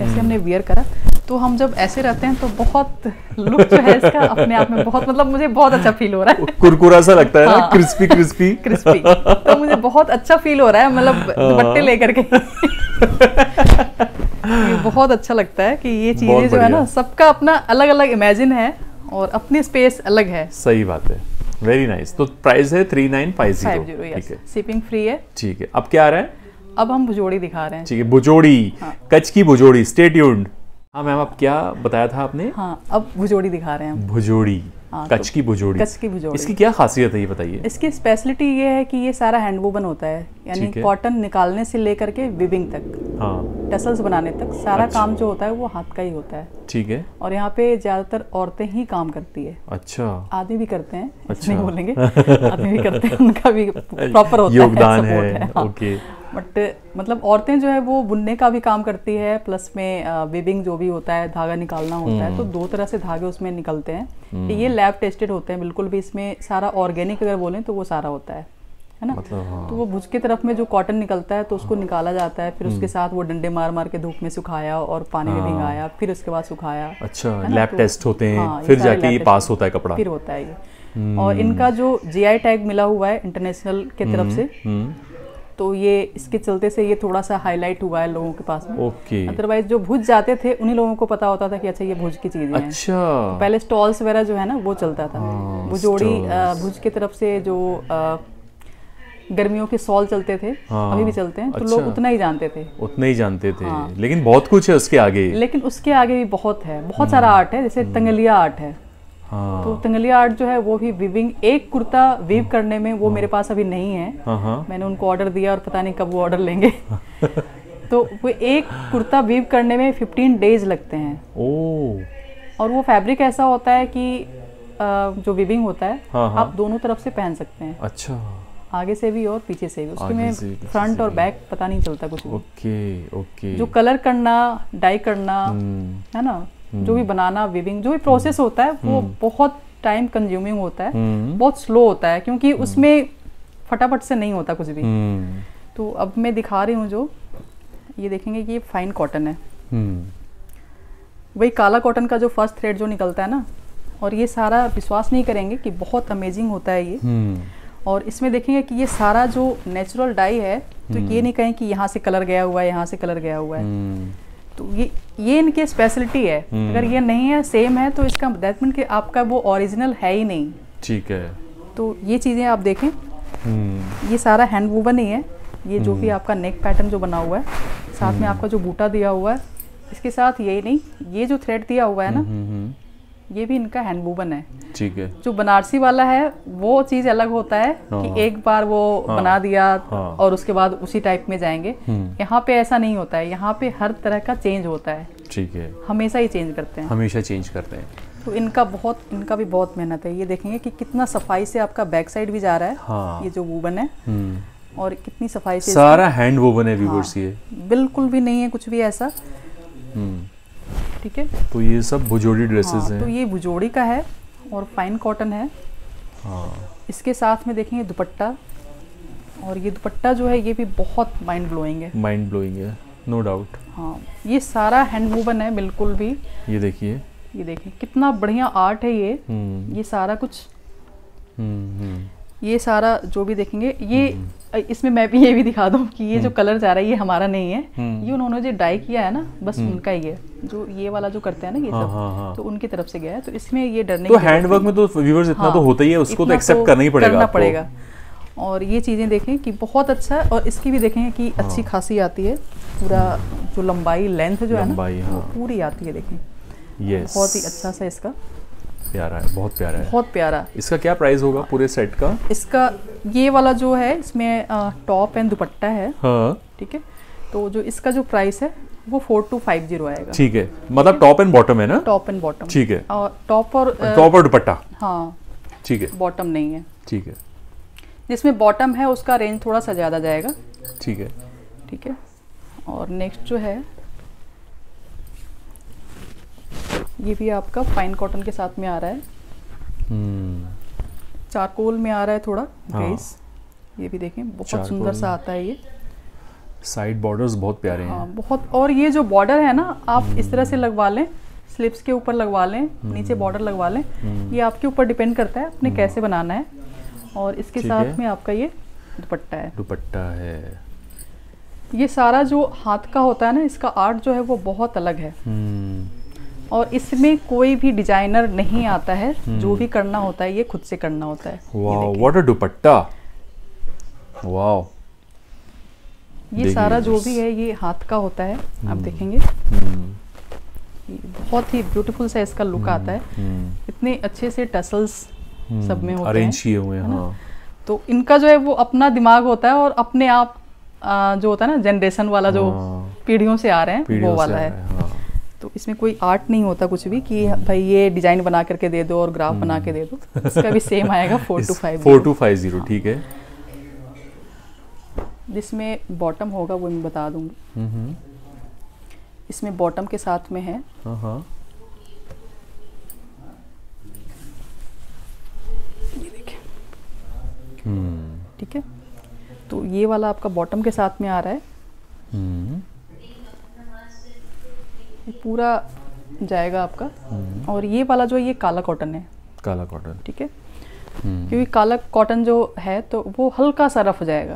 ऐसे हमने वेयर करा तो हम जब ऐसे रहते हैं तो बहुत लुक जो है इसका अपने आप में बहुत मतलब मुझे बहुत अच्छा फील हो रहा है। कुरकुरा सा लगता है हाँ। ना क्रिस्पी क्रिस्पी क्रिस्पी तो मुझे बहुत अच्छा फील हो रहा है मतलब दुपट्टे लेकर के बहुत अच्छा लगता है कि ये चीजें जो है ना सबका अपना अलग अलग इमेजिन है और अपनी स्पेस अलग है। सही बात है, वेरी नाइस। तो प्राइस है three nine five zero, shipping free है। ठीक है, अब क्या आ रहा है? अब हम भुजोड़ी दिखा रहे हैं। ठीक है, भुजोड़ी, कच्छ की भुजोड़ी, स्टे ट्यून्ड। हाँ मैम, आप क्या बताया था आपने? हाँ, अब भुजोड़ी दिखा रहे हैं। भुजोड़ी, कच्छ की भुजोड़ी, कच्छ की भुजोड़ी, इसकी क्या खासियत है ये बताइए। इसकी स्पेशलिटी ये है कि ये सारा हैंडवोवन होता है, यानी कॉटन निकालने से लेकर के विविंग तक, हाँ, टसल्स बनाने तक सारा अच्छा। काम जो होता है वो हाथ का ही होता है। ठीक है, और यहाँ पे ज्यादातर औरतें ही काम करती है। अच्छा, आदमी भी करते हैं, अच्छा नहीं बोलेंगे, आदमी भी करते हैं, उनका भी प्रॉपर योगदान है। ओके, बट मतलब औरतें जो है वो बुनने का भी काम करती है, प्लस में वेबिंग जो भी होता है, धागा निकालना होता है, तो दो तरह से धागे उसमें निकलते हैं। ये लैब टेस्टेड होते हैं बिल्कुल भी, इसमें सारा ऑर्गेनिक अगर बोलें तो वो सारा होता है, है ना। मतलब हाँ। तो वो भुज के तरफ में जो कॉटन निकलता है तो उसको हाँ। निकाला जाता है, फिर उसके साथ वो डंडे मार मार के धूप में सुखाया और पानी हाँ। में भिंगाया, फिर उसके बाद सुखाया। अच्छा, लैब टेस्ट होते हैं, फिर जाके ये पास होता है कपड़ा, फिर होता है ये। और इनका जो जी आई टैग मिला हुआ है इंटरनेशनल के तरफ से, तो ये इसके चलते से ये थोड़ा सा हाईलाइट हुआ है लोगों के पास में। ओके, अदरवाइज जो भुज जाते थे उन्हीं लोगों को पता होता था कि अच्छा ये भुज की चीजें हैं। अच्छा, पहले स्टॉल्स वगैरह जो है ना वो चलता था। भुजोड़ी भुज की तरफ से जो आ, गर्मियों के सॉल चलते थे, हाँ, अभी भी चलते हैं, तो अच्छा, लोग उतना ही जानते थे, उतना ही जानते थे हाँ, लेकिन बहुत कुछ है उसके आगे, लेकिन उसके आगे भी बहुत है, बहुत सारा आर्ट है। जैसे तंगलिया आर्ट है, हाँ, तो तंगलिया आर्ट जो है वो भी विविंग, एक कुर्ता वीव करने में वो हाँ, मेरे पास अभी नहीं है, हाँ, मैंने उनको ऑर्डर दिया और पता नहीं कब वो ऑर्डर लेंगे। तो वो एक कुर्ता वीव करने में पंद्रह डेज लगते हैं। ओ, और वो फैब्रिक ऐसा होता है कि जो विविंग होता है हाँ, आप दोनों तरफ से पहन सकते हैं। अच्छा, आगे से भी और पीछे से भी, उसमें फ्रंट और बैक पता नहीं चलता कुछ। ओके ओके, जो कलर करना, डाई करना है ना, जो भी बनाना, वीविंग जो भी प्रोसेस होता है वो बहुत टाइम कंज्यूमिंग होता है, बहुत स्लो होता है, क्योंकि उसमें फटाफट से नहीं होता कुछ भी। तो अब मैं दिखा रही हूँ जो ये देखेंगे कि ये फाइन कॉटन है, वही काला कॉटन का जो फर्स्ट थ्रेड जो निकलता है ना, और ये सारा विश्वास नहीं करेंगे कि बहुत अमेजिंग होता है ये। और इसमें देखेंगे कि ये सारा जो नेचुरल डाई है, तो ये नहीं कहें कि यहाँ से कलर गया हुआ है, यहाँ से कलर गया हुआ है। तो ये ये इनकी स्पेशलिटी है। अगर ये नहीं है, सेम है, तो इसका दैट मीन कि आपका वो ओरिजिनल है ही नहीं। ठीक है, तो ये चीज़ें आप देखें, ये सारा हैंड वूवन ही है। ये जो भी आपका नेक पैटर्न जो बना हुआ है, साथ में आपका जो बूटा दिया हुआ है, इसके साथ यही नहीं, ये जो थ्रेड दिया हुआ है ना, ये भी इनका हैंड वूवन है। ठीक है, जो बनारसी वाला है वो चीज अलग होता है कि एक बार वो हाँ, बना दिया हाँ, और उसके बाद उसी टाइप में जाएंगे। यहाँ पे ऐसा नहीं होता है, यहाँ पे हर तरह का चेंज होता है। ठीक है, हमेशा ही चेंज करते हैं, हमेशा चेंज करते हैं। तो इनका बहुत, इनका भी बहुत मेहनत है। ये देखेंगे कि कितना सफाई से आपका बैक साइड भी जा रहा है हाँ, ये जो वूवन है, और कितनी सफाई से सारा हैंड वूवन है, बिल्कुल भी नहीं है कुछ भी ऐसा। ठीक है, तो ये सब भुजोड़ी ड्रेसेस हाँ, हैं। तो ये भुजोड़ी का है और फाइन कॉटन है हाँ। इसके साथ में देखेंगे दुपट्टा, और ये दुपट्टा जो है ये भी बहुत माइंड ब्लोइंग है, माइंड ब्लोइंग है नो डाउट हाँ। ये सारा हैंड वूवन है बिल्कुल भी। ये देखिए, ये देखिए कितना बढ़िया आर्ट है ये, ये सारा कुछ। ये सारा जो भी देखेंगे, ये इसमें मैं भी ये भी दिखा दूँ कि ये जो कलर जा रहा है ये हमारा नहीं है, ये उन्होंने जो डाई किया है ना बस उनका ही है, जो ये वाला जो करते हैं ना ये हाँ, सब हाँ, तो उनकी तरफ से गया है। तो इसमें ये डरने तो हैंडवर्क में तो व्यूअर्स इतना तो होता ही है, उसको तो एक्सेप्ट करना ही पड़ेगा, करना पड़ेगा। और ये चीज़ें देखें कि बहुत अच्छा है, और इसकी भी देखें कि अच्छी खासी आती है, पूरा जो लंबाई लेंथ जो है ना पूरी आती है, देखें बहुत ही अच्छा सा इसका, प्यारा है, बहुत प्यारा है, बहुत प्यारा। इसका क्या प्राइस होगा पूरे सेट का? इसका ये वाला जो है इसमें टॉप एंड दुपट्टा है, हाँ ठीक है, तो जो इसका जो प्राइस है वो फोर टू फाइव जीरो आएगा। ठीक है, मतलब टॉप एंड बॉटम है ना? टॉप एंड बॉटम, ठीक है, टॉप और टॉप और दुपट्टा, हाँ ठीक है, बॉटम नहीं है। ठीक है, जिसमें बॉटम है उसका रेंज थोड़ा सा ज्यादा जाएगा। ठीक है, ठीक है। और नेक्स्ट जो है ये भी आपका फाइन कॉटन के साथ में आ रहा है, hmm. चारकोल में आ रहा है थोड़ा बेस, हाँ। ये भी देखें बहुत सुंदर सा आता है, ये साइड बॉर्डर्स बहुत प्यारे हैं, हाँ, बहुत। और ये जो बॉर्डर है ना आप hmm. इस तरह से लगवा लें, स्लिप्स के ऊपर लगवा लें, hmm. नीचे बॉर्डर लगवा लें, hmm. ये आपके ऊपर डिपेंड करता है आपने hmm. कैसे बनाना है। और इसके साथ में आपका ये दुपट्टा है, दुपट्टा है। ये सारा जो हाथ का होता है ना इसका आर्ट जो है वो बहुत अलग है, और इसमें कोई भी डिजाइनर नहीं आता है, जो भी करना होता है ये खुद से करना होता है। Wow, what a dupatta, wow. ये सारा जो भी है ये हाथ का होता है, आप देखेंगे बहुत ही ब्यूटीफुल सा इसका लुक आता है, इतने अच्छे से टसल्स सब में होते अरेंज किए हुए हैं, तो इनका जो है वो अपना दिमाग होता है, और अपने आप जो होता है ना जनरेशन वाला जो पीढ़ियों से आ रहे हैं वो वाला है, तो इसमें कोई आर्ट नहीं होता कुछ भी कि भाई ये डिजाइन बना करके दे दो और ग्राफ बना के दे दो, इसका भी सेम आएगा फोर टू फाइव जीरो। ठीक है, जिसमें बॉटम होगा वो मैं बता दूंगी, इसमें बॉटम के साथ में है, ये देखिए, ठीक है, तो ये वाला आपका बॉटम के साथ में आ रहा है, पूरा जाएगा आपका। और ये वाला जो ये काला कॉटन है, काला कॉटन, ठीक है, क्योंकि काला कॉटन जो है तो वो हल्का सा रफ जाएगा।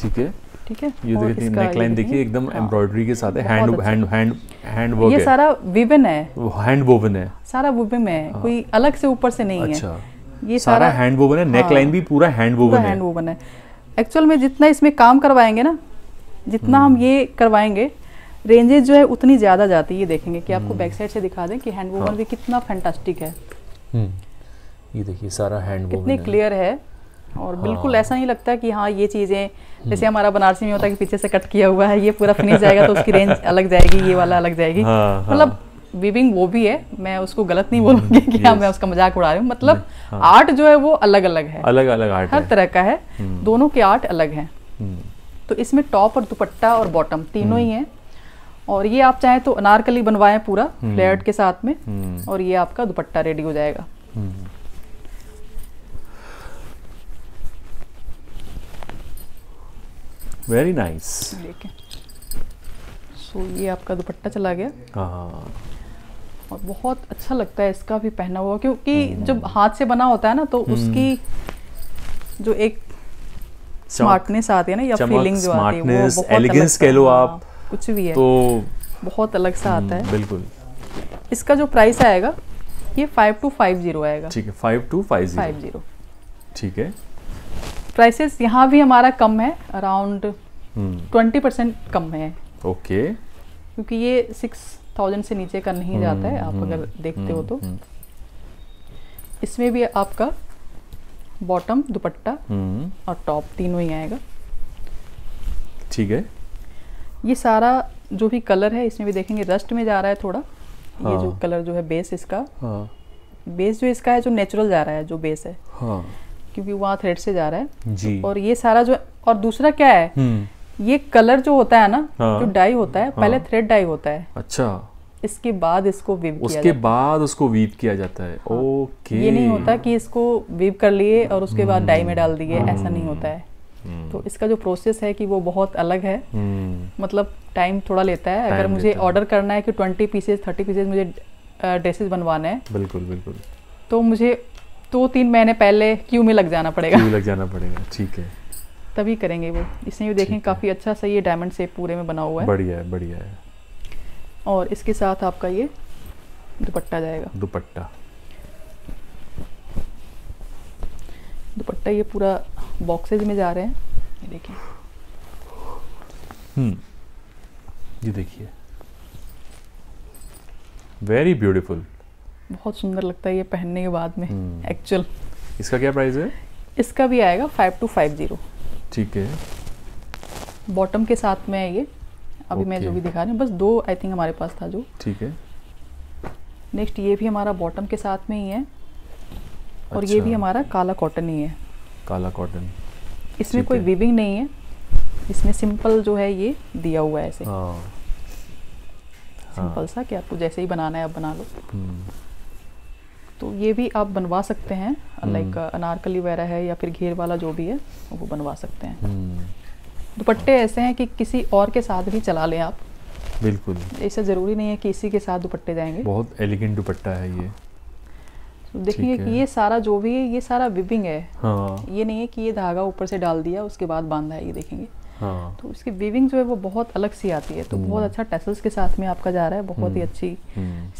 ठीक है, ठीक है, ये देखिए नेकलाइन देखिए एकदम एम्ब्रॉयडरी के साथ है, hand hand hand hand work है, ये सारा विवन है, हैंड वोवन है, सारा वोवन है, कोई अलग से ऊपर से नहीं है, ये सारा हैंड वोवन है, नेकलाइन भी पूरा हैंड वोवन है, हैंड वोवन है। एक्चुअल में जितना इसमें काम करवाएंगे ना, जितना हम ये करवाएंगे रेंजेस जो है उतनी ज्यादा जाती है, ये देखेंगे कि आपको बैक साइड से दिखा दें कि हैंड वोवन हाँ। भी कितना फैंटास्टिक है, ये देखिए सारा हैंड वोवन कितने क्लियर है, और हाँ। बिल्कुल ऐसा नहीं लगता कि हाँ ये चीजें जैसे हमारा बनारसी में होता है कि पीछे से कट किया हुआ है, ये पूरा फिनिश जाएगा तो उसकी रेंज अलग जाएगी, ये वाला अलग जाएगी, मतलब हाँ, हाँ। वीविंग वो भी है, मैं उसको गलत नहीं बोलूंगी कि हाँ मैं उसका मजाक उड़ा रही हूँ, मतलब आर्ट जो है वो अलग अलग है, अलग अलग आर्ट हर तरह का है, दोनों के आर्ट अलग है। तो इसमें टॉप और दुपट्टा और बॉटम तीनों ही है, और ये आप चाहें तो अनारकली बनवाएं पूरा फ्लेयर्ड के साथ में, और ये आपका दुपट्टा रेडी हो जाएगा। Very nice. देखें, सो ये आपका दुपट्टा चला गया, और बहुत अच्छा लगता है इसका भी पहना हुआ, क्योंकि जब हाथ से बना होता है ना तो उसकी जो एक स्मार्टनेस आती है ना, या फीलिंग जो आती है वो एलिगेंस कह लो आप, कुछ भी है तो बहुत अलग सा आता है। बिल्कुल, इसका जो प्राइस आएगा ये फाइव टू फाइव जीरो आएगा। ठीक है, five two five five zero. ठीक है, प्राइसेस यहाँ भी हमारा कम है, अराउंड ट्वेंटी परसेंट कम है। ओके, क्योंकि ये सिक्स थाउजेंड से नीचे का नहीं जाता है, आप अगर देखते हो तो। इसमें भी आपका बॉटम, दुपट्टा और टॉप तीनों ही आएगा। ठीक है, ये सारा जो भी कलर है इसमें भी देखेंगे रस्ट में जा रहा है थोड़ा, हाँ। ये जो कलर जो है बेस इसका, हाँ। बेस जो इसका है जो नेचुरल जा रहा है, जो बेस है, हाँ। क्योंकि वहाँ थ्रेड से जा रहा है जी। और ये सारा जो, और दूसरा क्या है, ये कलर जो होता है ना, हाँ। जो डाई होता है, हाँ। पहले थ्रेड डाई होता है, अच्छा, इसके बाद इसको वीव उसके किया बाद उसको वीव किया जाता है। हाँ। ओके, ये नहीं होता कि इसको वीव कर लिए और उसके बाद डाई में डाल दिए, ऐसा नहीं होता है। तो इसका जो प्रोसेस है कि वो बहुत अलग है, मतलब टाइम थोड़ा लेता है। अगर मुझे ऑर्डर करना है कि ट्वेंटी पीसेस थर्टी पीसेस मुझे ड्रेसेस बनवाना है, बिल्कुल बिल्कुल, तो मुझे दो तीन महीने पहले क्यू में लग जाना पड़ेगा लग जाना पड़ेगा ठीक है, तभी करेंगे वो। इसमें भी देखें काफ़ी अच्छा सा ये डायमंड शेप पूरे में बना हुआ है, बढ़िया है बढ़िया है। और इसके साथ आपका ये दुपट्टा जाएगा, दुपट्टा दुपट्टा ये पूरा बॉक्सेज में जा रहे हैं, ये देखिए हम्म ये देखिए वेरी ब्यूटीफुल, बहुत सुंदर लगता है ये पहनने के बाद में। एक्चुअल इसका क्या प्राइस है? इसका भी आएगा फाइव टू फाइव जीरो। ठीक है, बॉटम के साथ में है ये अभी okay. मैं जो भी दिखा रही हूँ बस दो आई थिंक हमारे पास था जो। ठीक है, नेक्स्ट ये भी हमारा बॉटम के साथ में ही है और अच्छा। ये भी हमारा काला कॉटन ही है, काला कॉटन, इसमें कोई वीविंग नहीं है, इसमें सिंपल जो है ये दिया हुआ है ऐसे हाँ। सिंपल सा कि आपको जैसे ही बनाना है आप बना लो। तो ये भी आप बनवा सकते हैं, लाइक अनारकली वगैरह है या फिर घेर वाला जो भी है वो बनवा सकते हैं। दुपट्टे ऐसे हैं कि किसी और के साथ भी चला लें आप, बिल्कुल ऐसा जरूरी नहीं है कि इसी के साथ दुपट्टे जाएंगे। बहुत एलिगेंट दुपट्टा है ये, तो देखिए कि ये सारा जो भी है ये सारा विविंग है हाँ। ये नहीं है कि ये धागा ऊपर से डाल दिया उसके बाद बांधा है, ये देखेंगे हाँ। तो इसकी विविंग जो है वो बहुत अलग सी आती है, तो बहुत अच्छा टैसल्स के साथ में आपका जा रहा है, बहुत ही अच्छी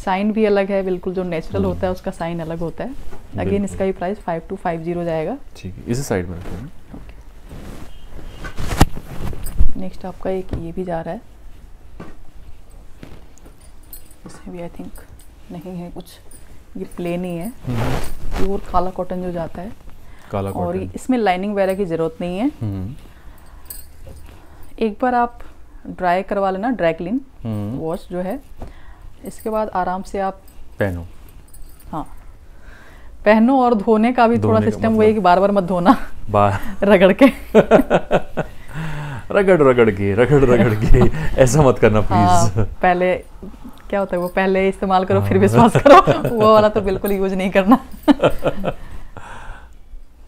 साइन भी अलग है, बिल्कुल जो नेचुरल होता है उसका साइन अलग होता है। अगेन इसका भी price five two five zero जाएगा। ठीक है, इसी साइड में रखते हैं। नेक्स्ट आपका एक ये भी जा रहा है, इसमें भी आई थिंक नहीं है कुछ, ये प्लेन ही है, प्योर काला कॉटन जो जाता है काला और इसमें लाइनिंग वगैरह की ज़रूरत नहीं है। एक बार आप ड्राई करवा लेना, ड्राई क्लीन वॉश जो है, इसके बाद आराम से आप पहनो हाँ पहनो। और धोने का भी थोड़ा सिस्टम वही कि बार बार मत धोना, बार रगड़ के रगड़ रगड़ के रगड़ रगड़ के ऐसा मत करना प्लीज हाँ, पहले क्या होता है वो पहले इस्तेमाल करो फिर विश्वास करो वो वाला तो बिल्कुल यूज नहीं करना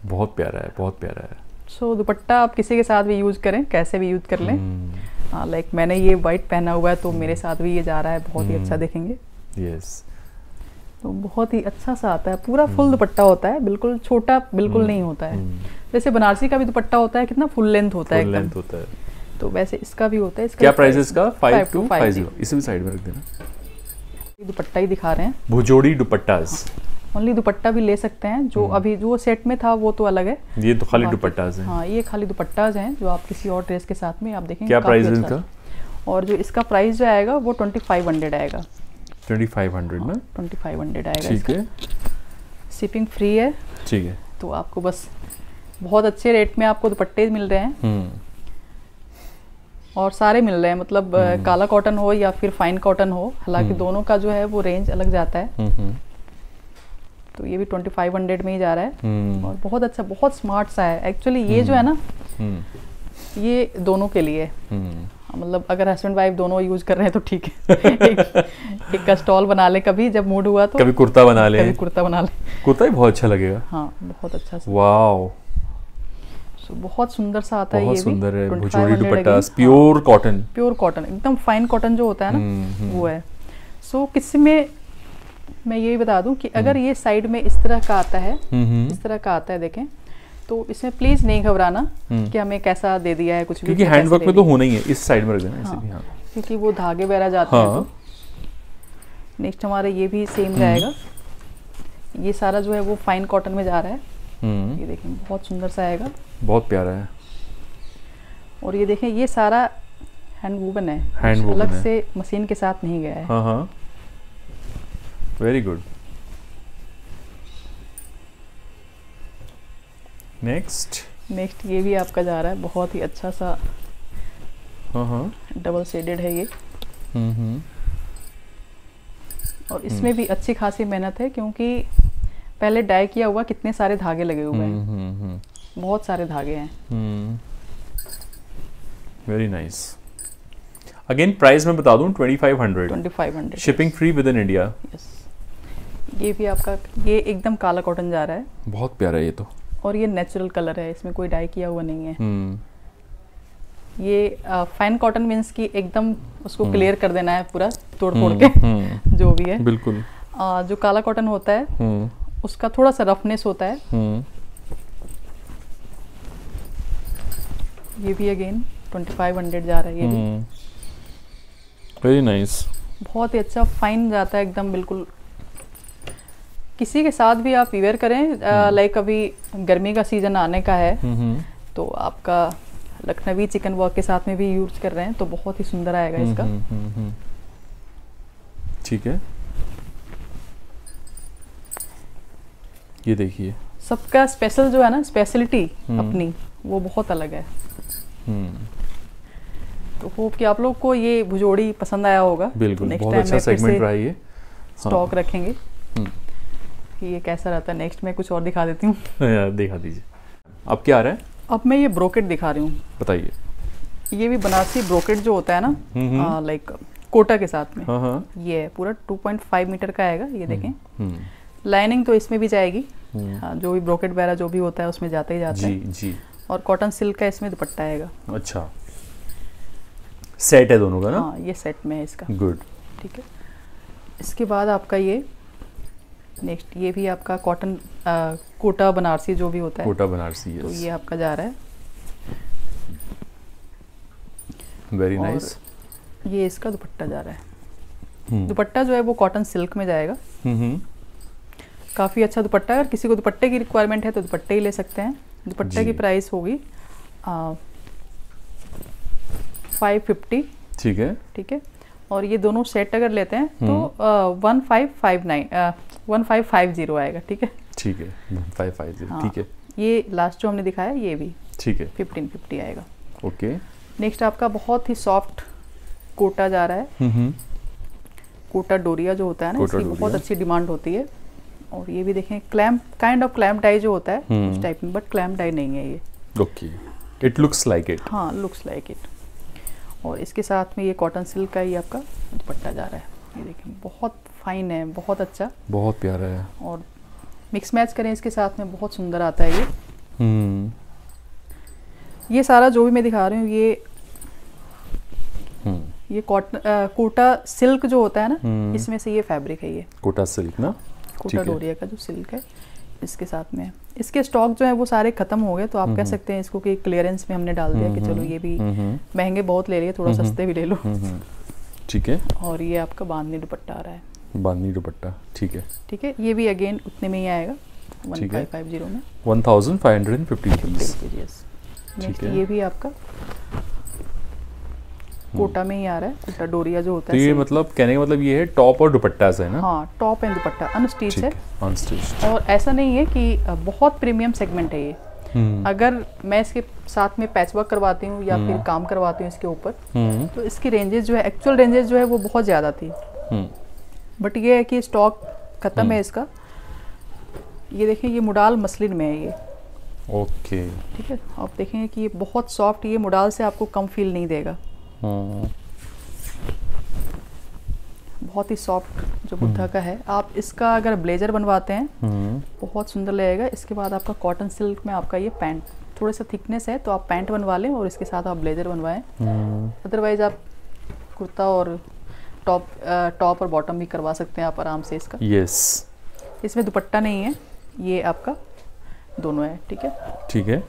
बहुत प्यारा है, बहुत प्यारा है। सो so, दुपट्टा आप किसी के साथ भी यूज करें, कैसे भी यूज कर लें hmm. लाइक like, मैंने ये वाइट पहना हुआ है तो मेरे साथ भी ये जा रहा है, बहुत hmm. ही अच्छा देखेंगे yes. तो बहुत ही अच्छा सा आता है, पूरा फुल hmm. दुपट्टा होता है, बिल्कुल छोटा बिल्कुल hmm. नहीं होता है hmm. जैसे बनारसी का भी दुपट्टा होता है कितना फुल लेंथ होता है, लेंथ होता है, तो वैसे इसका भी होता है। इसका क्या प्राइस है इसका? Five two five zero. इसे भी साइड में रख देना। दुपट्टा ही दिखा रहे हैं, भुजोड़ी दुपट्टास। ओनली दुपट्टा भी ले सकते हैं, जो अभी जो सेट में था वो तो अलग है, ये तो खाली दुपट्टास हैं हाँ, ये खाली दुपट्टास हैं जो आप किसी और ड्रेस के साथ में आप देखेंगे। क्या प्राइस है इनका? और जो इसका प्राइस जो आएगा वो ट्वेंटी फाइव हंड्रेड आएगा, ट्वेंटी फाइव हंड्रेड में ट्वेंटी फाइव हंड्रेड आएगा। ठीक है, शिपिंग फ्री है। ठीक है, तो आपको बस बहुत अच्छे रेट में आपको दुपट्टे मिल रहे हैं और सारे मिल रहे हैं, मतलब काला कॉटन हो या फिर फाइन कॉटन हो, हालांकि दोनों का जो है वो रेंज अलग जाता है। तो ये भी ट्वेंटी फाइव हंड्रेड में ही जा रहा है और बहुत अच्छा, बहुत स्मार्ट सा है। एक्चुअली ये जो है ना ये दोनों के लिए, मतलब अगर हस्बैंड वाइफ दोनों यूज कर रहे हैं तो ठीक है एक, एक का स्टॉल बना ले कभी, जब मूड हुआ तो कभी कुर्ता बना ले, कभी कुर्ता बना ले, कुर्ता भी बहुत अच्छा लगेगा हाँ, बहुत अच्छा। वाह, बहुत सुंदर सा आता है, ये सुंदर है, भुजोड़ी दुपट्टा, प्योर कॉटन, प्योर कॉटन एकदम फाइन कॉटन जो होता है ना वो है। सो किसी में मैं ये बता दूं कि अगर ये साइड में इस तरह का आता है, इस तरह का आता है देखें, तो इसमें प्लीज नहीं घबराना कि हमें कैसा दे दिया है कुछ भी, क्योंकि हैंडवर्क में तो होना ही है। इस साइड में रख देना ऐसे भी हां, क्योंकि वो धागे वगैरह जाते हैं। नेक्स्ट हमारा ये भी सेम जाएगा, ये सारा जो है वो फाइन कॉटन में जा रहा है, ये देखें बहुत सुंदर सा आएगा, बहुत प्यारा है। और ये देखें ये सारा हैंड वूवन है, हैंड वूवन अलग से मशीन के साथ नहीं गया है हाँ हाँ, वेरी गुड। नेक्स्ट नेक्स्ट ये भी आपका जा रहा है, बहुत ही अच्छा सा हाँ हाँ, डबल शेडेड है ये हम्म, और इसमें भी अच्छी खासी मेहनत है क्योंकि पहले डाई किया हुआ, कितने सारे धागे लगे हुए हैं, बहुत सारे धागे हैं। Very nice. अगेन प्राइस मैं बता दूं twenty five hundred, shipping free within India. ये भी आपका ये एकदम काला कॉटन जा रहा है, बहुत प्यारा है ये तो, और ये नेचुरल कलर है, इसमें कोई डाई किया हुआ नहीं है hmm. ये फाइन कॉटन मीन्स की एकदम उसको hmm. क्लियर कर देना है पूरा तोड़ फोड़ hmm. के hmm. जो भी है बिल्कुल। आ, जो काला कॉटन होता है hmm. उसका थोड़ा सा रफनेस होता है। ये भी अगेन पच्चीस सौ जा रहा है, ये भी वेरी नाइस, बहुत ही अच्छा फाइन जाता है एकदम बिल्कुल। किसी के साथ भी आप वेयर करें, लाइक अभी गर्मी का सीजन आने का है तो आपका लखनवी चिकन वॉक के साथ में भी यूज कर रहे हैं तो बहुत ही सुंदर आएगा इसका। ठीक है, ये देखिए सबका स्पेशल जो है ना स्पेशलिटी अपनी वो बहुत अलग है। तो होप कि आप लोग को ये भुजोड़ी पसंद आया होगा। बिल्कुल, नेक्स्ट बहुत अच्छा सेगमेंट रहा ये। स्टॉक हाँ। रखेंगे कि ये कैसा रहता है। नेक्स्ट में कुछ और दिखा देती हूँ। दिखा दीजिए। अब क्या आ रहा है? अब मैं ये ब्रोकेट दिखा रही हूँ। बताइए। ये भी बनारसी ब्रोकेट जो होता है ना लाइक कोटा के साथ में, ये पूरा टू पॉइंट फाइव मीटर का आएगा। ये देखें लाइनिंग तो इसमें भी जाएगी, जो भी ब्रोकेट वगैरह जो भी होता है उसमें जाते ही जाते जी, हैं जी। और कॉटन सिल्क का इसमें दुपट्टा आएगा। अच्छा सेट है दोनों का ना? हाँ ये सेट में है इसका। गुड, ठीक है। इसके बाद आपका ये नेक्स्ट, ये भी आपका कॉटन कोटा बनारसी जो भी होता है, कोटा बनारसी तो ये आपका जा रहा है। Very nice. ये इसका दुपट्टा जा रहा है, दुपट्टा जो है वो कॉटन सिल्क में जाएगा। काफ़ी अच्छा दुपट्टा है। अगर किसी को दुपट्टे की रिक्वायरमेंट है तो दुपट्टे ही ले सकते हैं। दुपट्टे की प्राइस होगी फाइव फिफ्टी। ठीक है, ठीक है। और ये दोनों सेट अगर लेते हैं तो one five five nine one five five zero आएगा। ठीक है, ठीक है, फाइव फाइव जीरो। ठीक है, ये लास्ट जो हमने दिखाया ये भी ठीक है फिफ्टीन फिफ्टी आएगा। ओके, नेक्स्ट आपका बहुत ही सॉफ्ट कोटा जा रहा है। कोटा डोरिया जो होता है ना इसकी बहुत अच्छी डिमांड होती है। और ये भी देखें clamp kind of clamp tie जो होता है उस टाइप में, बट क्लैम्प टाई नहीं है ये। Okay, it looks like it. हाँ लुक्स लाइक इट। और इसके साथ में ये कॉटन सिल्क का ही आपका दुपट्टा जा रहा है। ये देखें बहुत फाइन है, बहुत अच्छा, बहुत प्यारा है। और मिक्स मैच करें इसके साथ में बहुत सुंदर आता है ये। हम्म, ये सारा जो भी मैं दिखा रही हूँ ये ये कॉटन कोटा सिल्क जो होता है ना इसमें से ये फैब्रिक है। ये कोटा सिल्क ना, कोटा डोरिया का जो सिल्क है इसके साथ में। इसके स्टॉक जो है वो सारे खत्म हो गए तो आप कह सकते हैं इसको कि क्लियरेंस में हमने डाल दिया कि चलो ये भी महंगे बहुत ले लिए, थोड़ा सस्ते भी ले लो। ठीक है। और ये आपका बांधनी दुपट्टा आ रहा है, बांधनी दुपट्टा। ठीक है, ठीक है। ये भी अगेन उतने में ही आएगा पंद्रह सौ पचास में, पंद्रह सौ पचास केजीस। नेक्स्ट ये भी आपका कोटा में ही आ रहा है, कोटा डोरिया जो होता है। तो ये मतलब कहने का मतलब ये है टॉप और दुपट्टा से है ना? हाँ, टॉप एंड दुपट्टा अनस्टिच है। अनस्टिच। और ऐसा नहीं है कि बहुत प्रीमियम सेगमेंट है ये। अगर मैं इसके साथ में पैचवर्क करवाती हूँ या फिर काम करवाती हूँ इसके ऊपर तो इसकी रेंजेस जो है, एक्चुअल रेंजेस जो है वो बहुत ज्यादा थी, बट ये है कि स्टॉक खत्म है इसका। ये देखें ये मुडाल मसलिन में है ये। ओके, ठीक है। आप देखेंगे कि ये बहुत सॉफ्ट, ये मुडाल से आपको कम फील नहीं देगा। बहुत ही सॉफ्ट जो बुद्धा का है। आप इसका अगर ब्लेजर बनवाते हैं बहुत सुंदर लगेगा। इसके बाद आपका कॉटन सिल्क में आपका ये पैंट, थोड़ा सा थिकनेस है तो आप पैंट बनवा लें और इसके साथ आप ब्लेजर बनवाएं। अदरवाइज आप कुर्ता और टॉप टॉप और बॉटम भी करवा सकते हैं आप आराम से इसका। यस, इसमें दुपट्टा नहीं है, ये आपका दोनों है। ठीक है, ठीक है।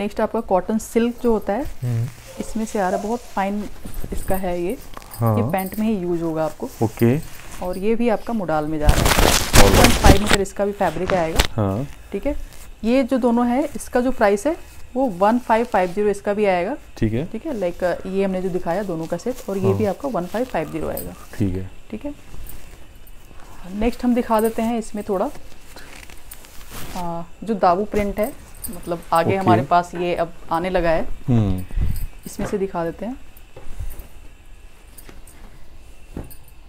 नेक्स्ट आपका कॉटन सिल्क जो होता है इसमें से आ रहा, बहुत फाइन इसका है ये। हाँ। ये पैंट में ही यूज होगा आपको। ओके। और ये भी आपका मुडाल में जा रहा है, पॉइंट फाइव मीटर इसका भी फैब्रिक आएगा। हाँ। ठीक है। ये जो दोनों है इसका जो प्राइस है वो पंद्रह सौ पचास इसका भी आएगा। ठीक है, ठीक है। लाइक ये हमने जो दिखाया दोनों का सेट, और ये हाँ। भी आपका पंद्रह सौ पचास आएगा। ठीक है, ठीक है। नेक्स्ट हम दिखा देते हैं इसमें थोड़ा आ, जो दाबू प्रिंट है, मतलब आगे हमारे पास ये अब आने लगा है, इसमें से दिखा देते हैं।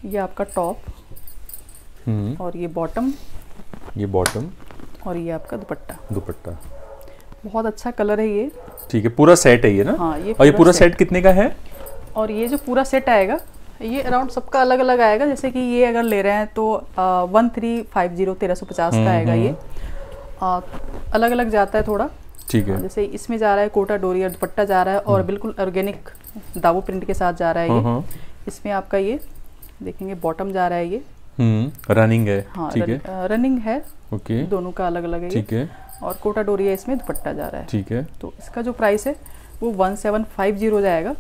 ये आपका टॉप और ये बॉटम, ये बॉटम और ये आपका दुपट्टा। दुपट्टा बहुत अच्छा कलर है ये। ठीक है, पूरा सेट है ये ना? हाँ, ये और ये पूरा सेट, सेट कितने का है? और ये जो पूरा सेट आएगा ये अराउंड सबका अलग अलग आएगा। जैसे कि ये अगर ले रहे हैं तो वन थ्री फाइव जीरो तेरह सौ पचास का आएगा। ये आ, अलग अलग जाता है थोड़ा। ठीक है। जैसे इसमें जा रहा है कोटा डोरी और दुपट्टा जा रहा है और बिल्कुल ऑर्गेनिक दाबू प्रिंट के साथ जा रहा है ये। इसमें आपका ये देखेंगे बॉटम जा रहा है ये। हम्म रनिंग है, हाँ, ठीक रन, है रनिंग है ओके, दोनों का अलग अलग है ठीक है। और कोटा डोरिया इसमें दुपट्टा जा रहा है ठीक है। तो इसका जो प्राइस है वो वन सेवन फाइव जीरो जाएगा।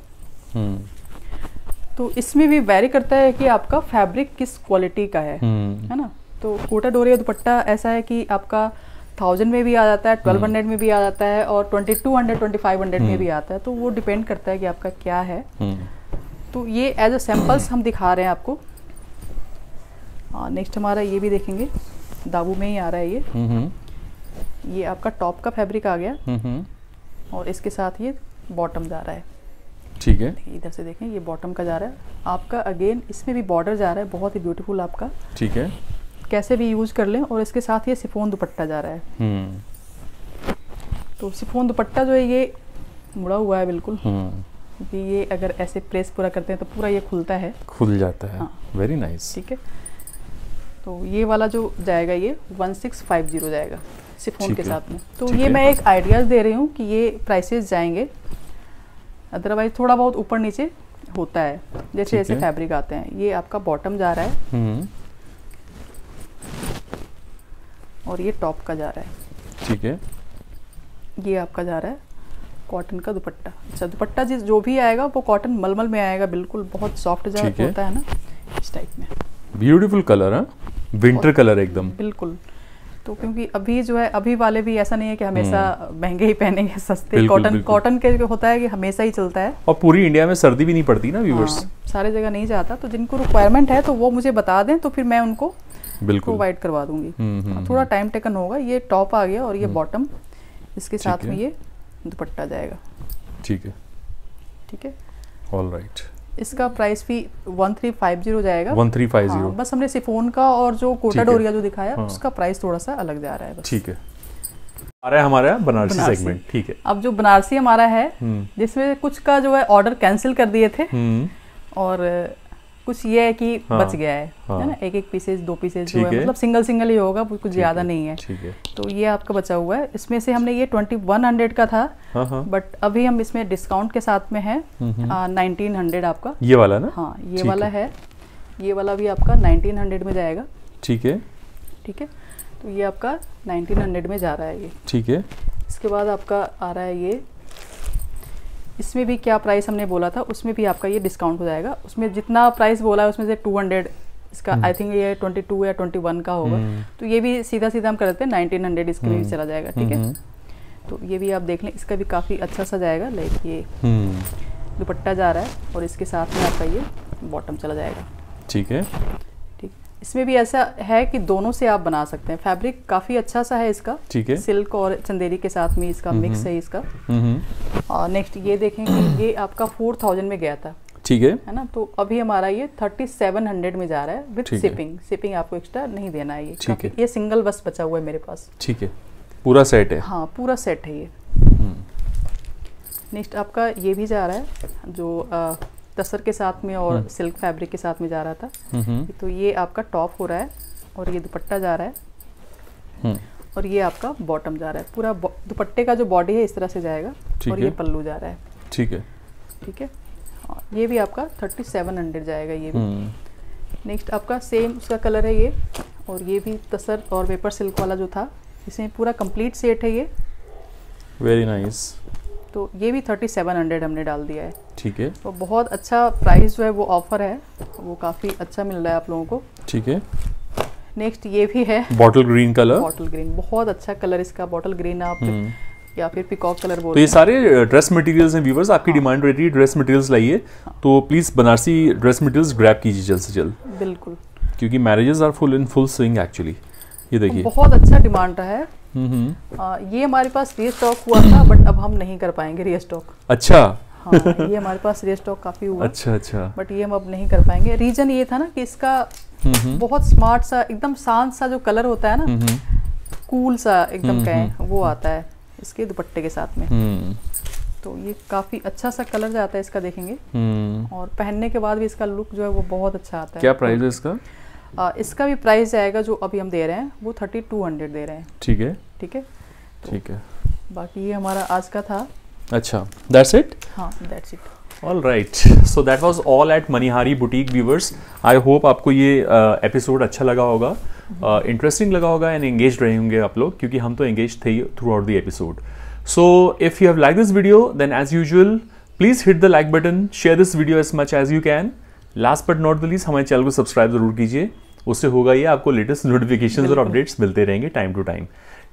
तो इसमें भी वेरी करता है कि आपका फैब्रिक किस क्वालिटी का है, है ना। तो कोटा डोरिया दुपट्टा ऐसा है कि आपका थाउजेंड में भी आ जाता है, ट्वेल्व हंड्रेड में भी आ जाता है और twenty two hundred twenty five hundred में भी आता है। तो वो डिपेंड करता है कि आपका क्या है। तो ये एज अ सैम्पल्स हम दिखा रहे हैं आपको। नेक्स्ट हमारा ये भी देखेंगे, दाबू में ही आ रहा है ये। ये आपका टॉप का फैब्रिक आ गया और इसके साथ ये बॉटम जा रहा है ठीक है। इधर से देखें ये बॉटम का जा रहा है आपका। अगेन इसमें भी बॉर्डर जा रहा है, बहुत ही ब्यूटीफुल आपका ठीक है। कैसे भी यूज कर लें। और इसके साथ ये सिफोन दुपट्टा जा रहा है। तो सिफोन दुपट्टा जो है ये मुड़ा हुआ है बिल्कुल, क्योंकि ये अगर ऐसे प्रेस पूरा करते हैं तो पूरा ये खुलता है, खुल जाता है। वेरी नाइस ठीक है। तो ये वाला जो जाएगा ये वन सिक्स फाइव जीरो जाएगा सिफोन के साथ में। तो ये मैं एक आइडियाज दे रही हूँ कि ये प्राइसेस जाएंगे, अदरवाइज थोड़ा बहुत ऊपर नीचे होता है जैसे जैसे फैब्रिक आते हैं। ये आपका बॉटम जा रहा है और ये टॉप का जा रहा है ठीक है। ये आपका जा रहा है कॉटन का दुपट्टा। अच्छा दुपट्टा जिस जो भी आएगा वो कॉटन मलमल में आएगा, बिल्कुल बहुत सॉफ्ट जा होता है ना इस टाइप में। ब्यूटीफुल कलर है, विंटर कलर एकदम बिल्कुल। तो क्योंकि अभी जो है अभी वाले भी ऐसा नहीं है कि हमेशा महंगे ही पहनेंगे, सस्ते कॉटन कॉटन के होता है कि हमेशा ही चलता है। और पूरी इंडिया में सर्दी भी नहीं पड़ती ना व्यूअर्स, सारे जगह नहीं जाता। तो जिनको रिक्वायरमेंट है तो वो मुझे बता दें, तो फिर मैं उनको प्रोवाइड करवा दूंगी। थोड़ा टाइम टेकन होगा। ये टॉप आ गया और ये बॉटम, इसके साथ में ये दुपट्टा जाएगा ठीक है ठीक है। ऑलराइट, इसका प्राइस भी वन थ्री फाइव जीरो जाएगा। वन थ्री फाइव जीरो हाँ, बस हमने सिफोन का और जो कोटा डोरिया जो दिखाया हाँ, उसका प्राइस थोड़ा सा अलग जा रहा है बस ठीक है। आ रहा है हमारा बनारसी, बनारसी सेगमेंट ठीक है। अब जो बनारसी हमारा है जिसमें कुछ का जो है ऑर्डर कैंसिल कर दिए थे और कुछ ये है कि हाँ, बच गया है हाँ, ना एक एक पीसेस दो पीसेस जो है, मतलब सिंगल सिंगल ही होगा, कुछ ज्यादा नहीं है ठीक है। तो ये आपका बचा हुआ है। इसमें से हमने ये ट्वेंटी वन हंड्रेड का था हाँ, हाँ, बट अभी हम इसमें डिस्काउंट के साथ में है नाइनटीन हंड्रेड आपका ये वाला ना हाँ ये वाला है, है। ये वाला भी आपका नाइनटीन हंड्रेड में जाएगा ठीक है ठीक है। तो ये आपका नाइनटीन हंड्रेड में जा रहा है ये ठीक है। इसके बाद आपका आ रहा है ये, इसमें भी क्या प्राइस हमने बोला था उसमें भी आपका ये डिस्काउंट हो जाएगा। उसमें जितना प्राइस बोला है उसमें से टू हंड्रेड इसका आई थिंक ये ट्वेंटी टू या ट्वेंटी वन का होगा। तो ये भी सीधा सीधा हम करते हैं नाइनटीन हंड्रेड इसके भी चला जाएगा ठीक है। तो ये भी आप देख लें, इसका भी काफ़ी अच्छा सा जाएगा। लाइक ये दुपट्टा जा रहा है और इसके साथ में आपका ये बॉटम चला जाएगा ठीक है ठीक। इसमें भी ऐसा है कि दोनों से आप बना सकते हैं। फैब्रिक काफ़ी अच्छा सा है इसका ठीक है, सिल्क और चंदेरी के साथ में इसका मिक्स है इसका। और नेक्स्ट ये देखें कि ये आपका फोर थाउजेंड में गया था ठीक है है ना। तो अभी हमारा ये थर्टी सेवन हंड्रेड में जा रहा है विद शिपिंग। शिपिंग आपको एक्स्ट्रा नहीं देना है ये ठीक है। ये सिंगल बस बचा हुआ है मेरे पास ठीक है, पूरा सेट है हाँ पूरा सेट है ये। नेक्स्ट आपका ये भी जा रहा है जो आ, तसर के साथ में और सिल्क फैब्रिक के साथ में जा रहा था। तो ये आपका टॉप हो रहा है और ये दुपट्टा जा रहा है और ये आपका बॉटम जा रहा है। पूरा दुपट्टे का जो बॉडी है इस तरह से जाएगा और ये पल्लू जा रहा है ठीक है ठीक है। ये भी आपका थर्टी सेवन हंड्रेड जाएगा ये भी। नेक्स्ट आपका सेम उसका कलर है ये, और ये भी तसर और पेपर सिल्क वाला जो था इसमें पूरा कंप्लीट सेट है ये। Very nice. तो ये भी थर्टी सेवन हंड्रेड हमने डाल दिया है ठीक है। तो बहुत अच्छा प्राइस जो है वो ऑफर है, वो काफ़ी अच्छा मिल रहा है आप लोगों को ठीक है। नेक्स्ट ये भी है bottle green colour, bottle green बहुत अच्छा कलर इसका। बॉटल ग्रीन आप या फिर पिकॉक कलर बोलते हैं। तो ये सारे ड्रेस मटेरियल्स हैं व्यूवर्स, आपकी डिमांड रहती है ड्रेस मटेरियल्स लाइए। तो please Banarasi dress materials grab कीजिए जल्द से जल्द बिल्कुल, क्योंकि marriages are full in full swing actually. ये देखिए बहुत अच्छा डिमांड रहा है। आ, ये हमारे पास रीस्टॉक हुआ था बट अब हम नहीं कर पाएंगे रीस्टॉक। अच्छा हाँ, ये हमारे पास रीस्टॉक काफी हुआ अच्छा अच्छा, बट ये हम अब नहीं कर पाएंगे। रीजन ये था ना कि इसका बहुत स्मार्ट सा एकदम शांत सा जो कलर होता है ना, कूल सा एकदम कहें, वो आता है इसके दुपट्टे के साथ में। तो ये काफी अच्छा सा कलर जाता है इसका, देखेंगे और पहनने के बाद भी इसका लुक जो है वो बहुत अच्छा आता है। क्या प्राइस है इसका? आ, इसका भी प्राइस जाएगा जो अभी हम दे रहे हैं वो थर्टी टू हंड्रेड दे रहे हैं ठीक है ठीक है ठीक है। बाकी ये हमारा आज का था। अच्छा दैट्स इट हाँ that's it. All right, so that was all at Manihari boutique viewers. I hope आपको ये एपिसोड uh, अच्छा लगा होगा, इंटरेस्टिंग uh, लगा होगा एंड एंगेज रहे होंगे आप लोग, क्योंकि हम तो एंगेज थे throughout the episode. So if you have like this video then as usual please hit the like button, share this video as much as you can. Last but not the least, हमारे चैनल को सब्सक्राइब जरूर कीजिए, उससे होगा ये आपको लेटेस्ट नोटिफिकेशन और अपडेट्स मिलते रहेंगे टाइम टू टाइम.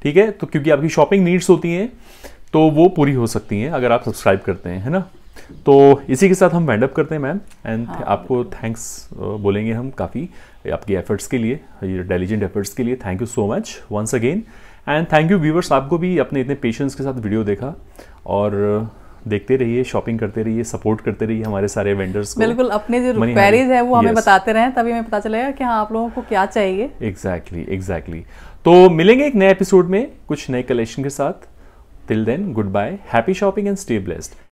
ठीक है, तो क्योंकि आपकी शॉपिंग नीड्स होती हैं तो वो पूरी हो सकती हैं अगर आप सब्सक्राइब करते हैं, है ना. तो इसी के साथ हम वाइंड अप करते हैं मैम, एंड हाँ, आपको थैंक्स बोलेंगे हम काफ़ी आपकी एफर्ट्स के लिए, डेलीजेंट एफर्ट्स के लिए. Thank you so much once again and thank you viewers, आपको भी अपने इतने पेशेंस के साथ वीडियो देखा. और देखते रहिए, शॉपिंग करते रहिए, सपोर्ट करते रहिए हमारे सारे वेंडर्स को. बिल्कुल, अपने जो रिक्वायरीज है वो हमें yes. बताते रहें, तभी हमें पता चलेगा कि हाँ आप लोगों को क्या चाहिए. Exactly exactly. तो मिलेंगे एक नए एपिसोड में कुछ नए कलेक्शन के साथ. Till then goodbye, happy shopping and stay blessed.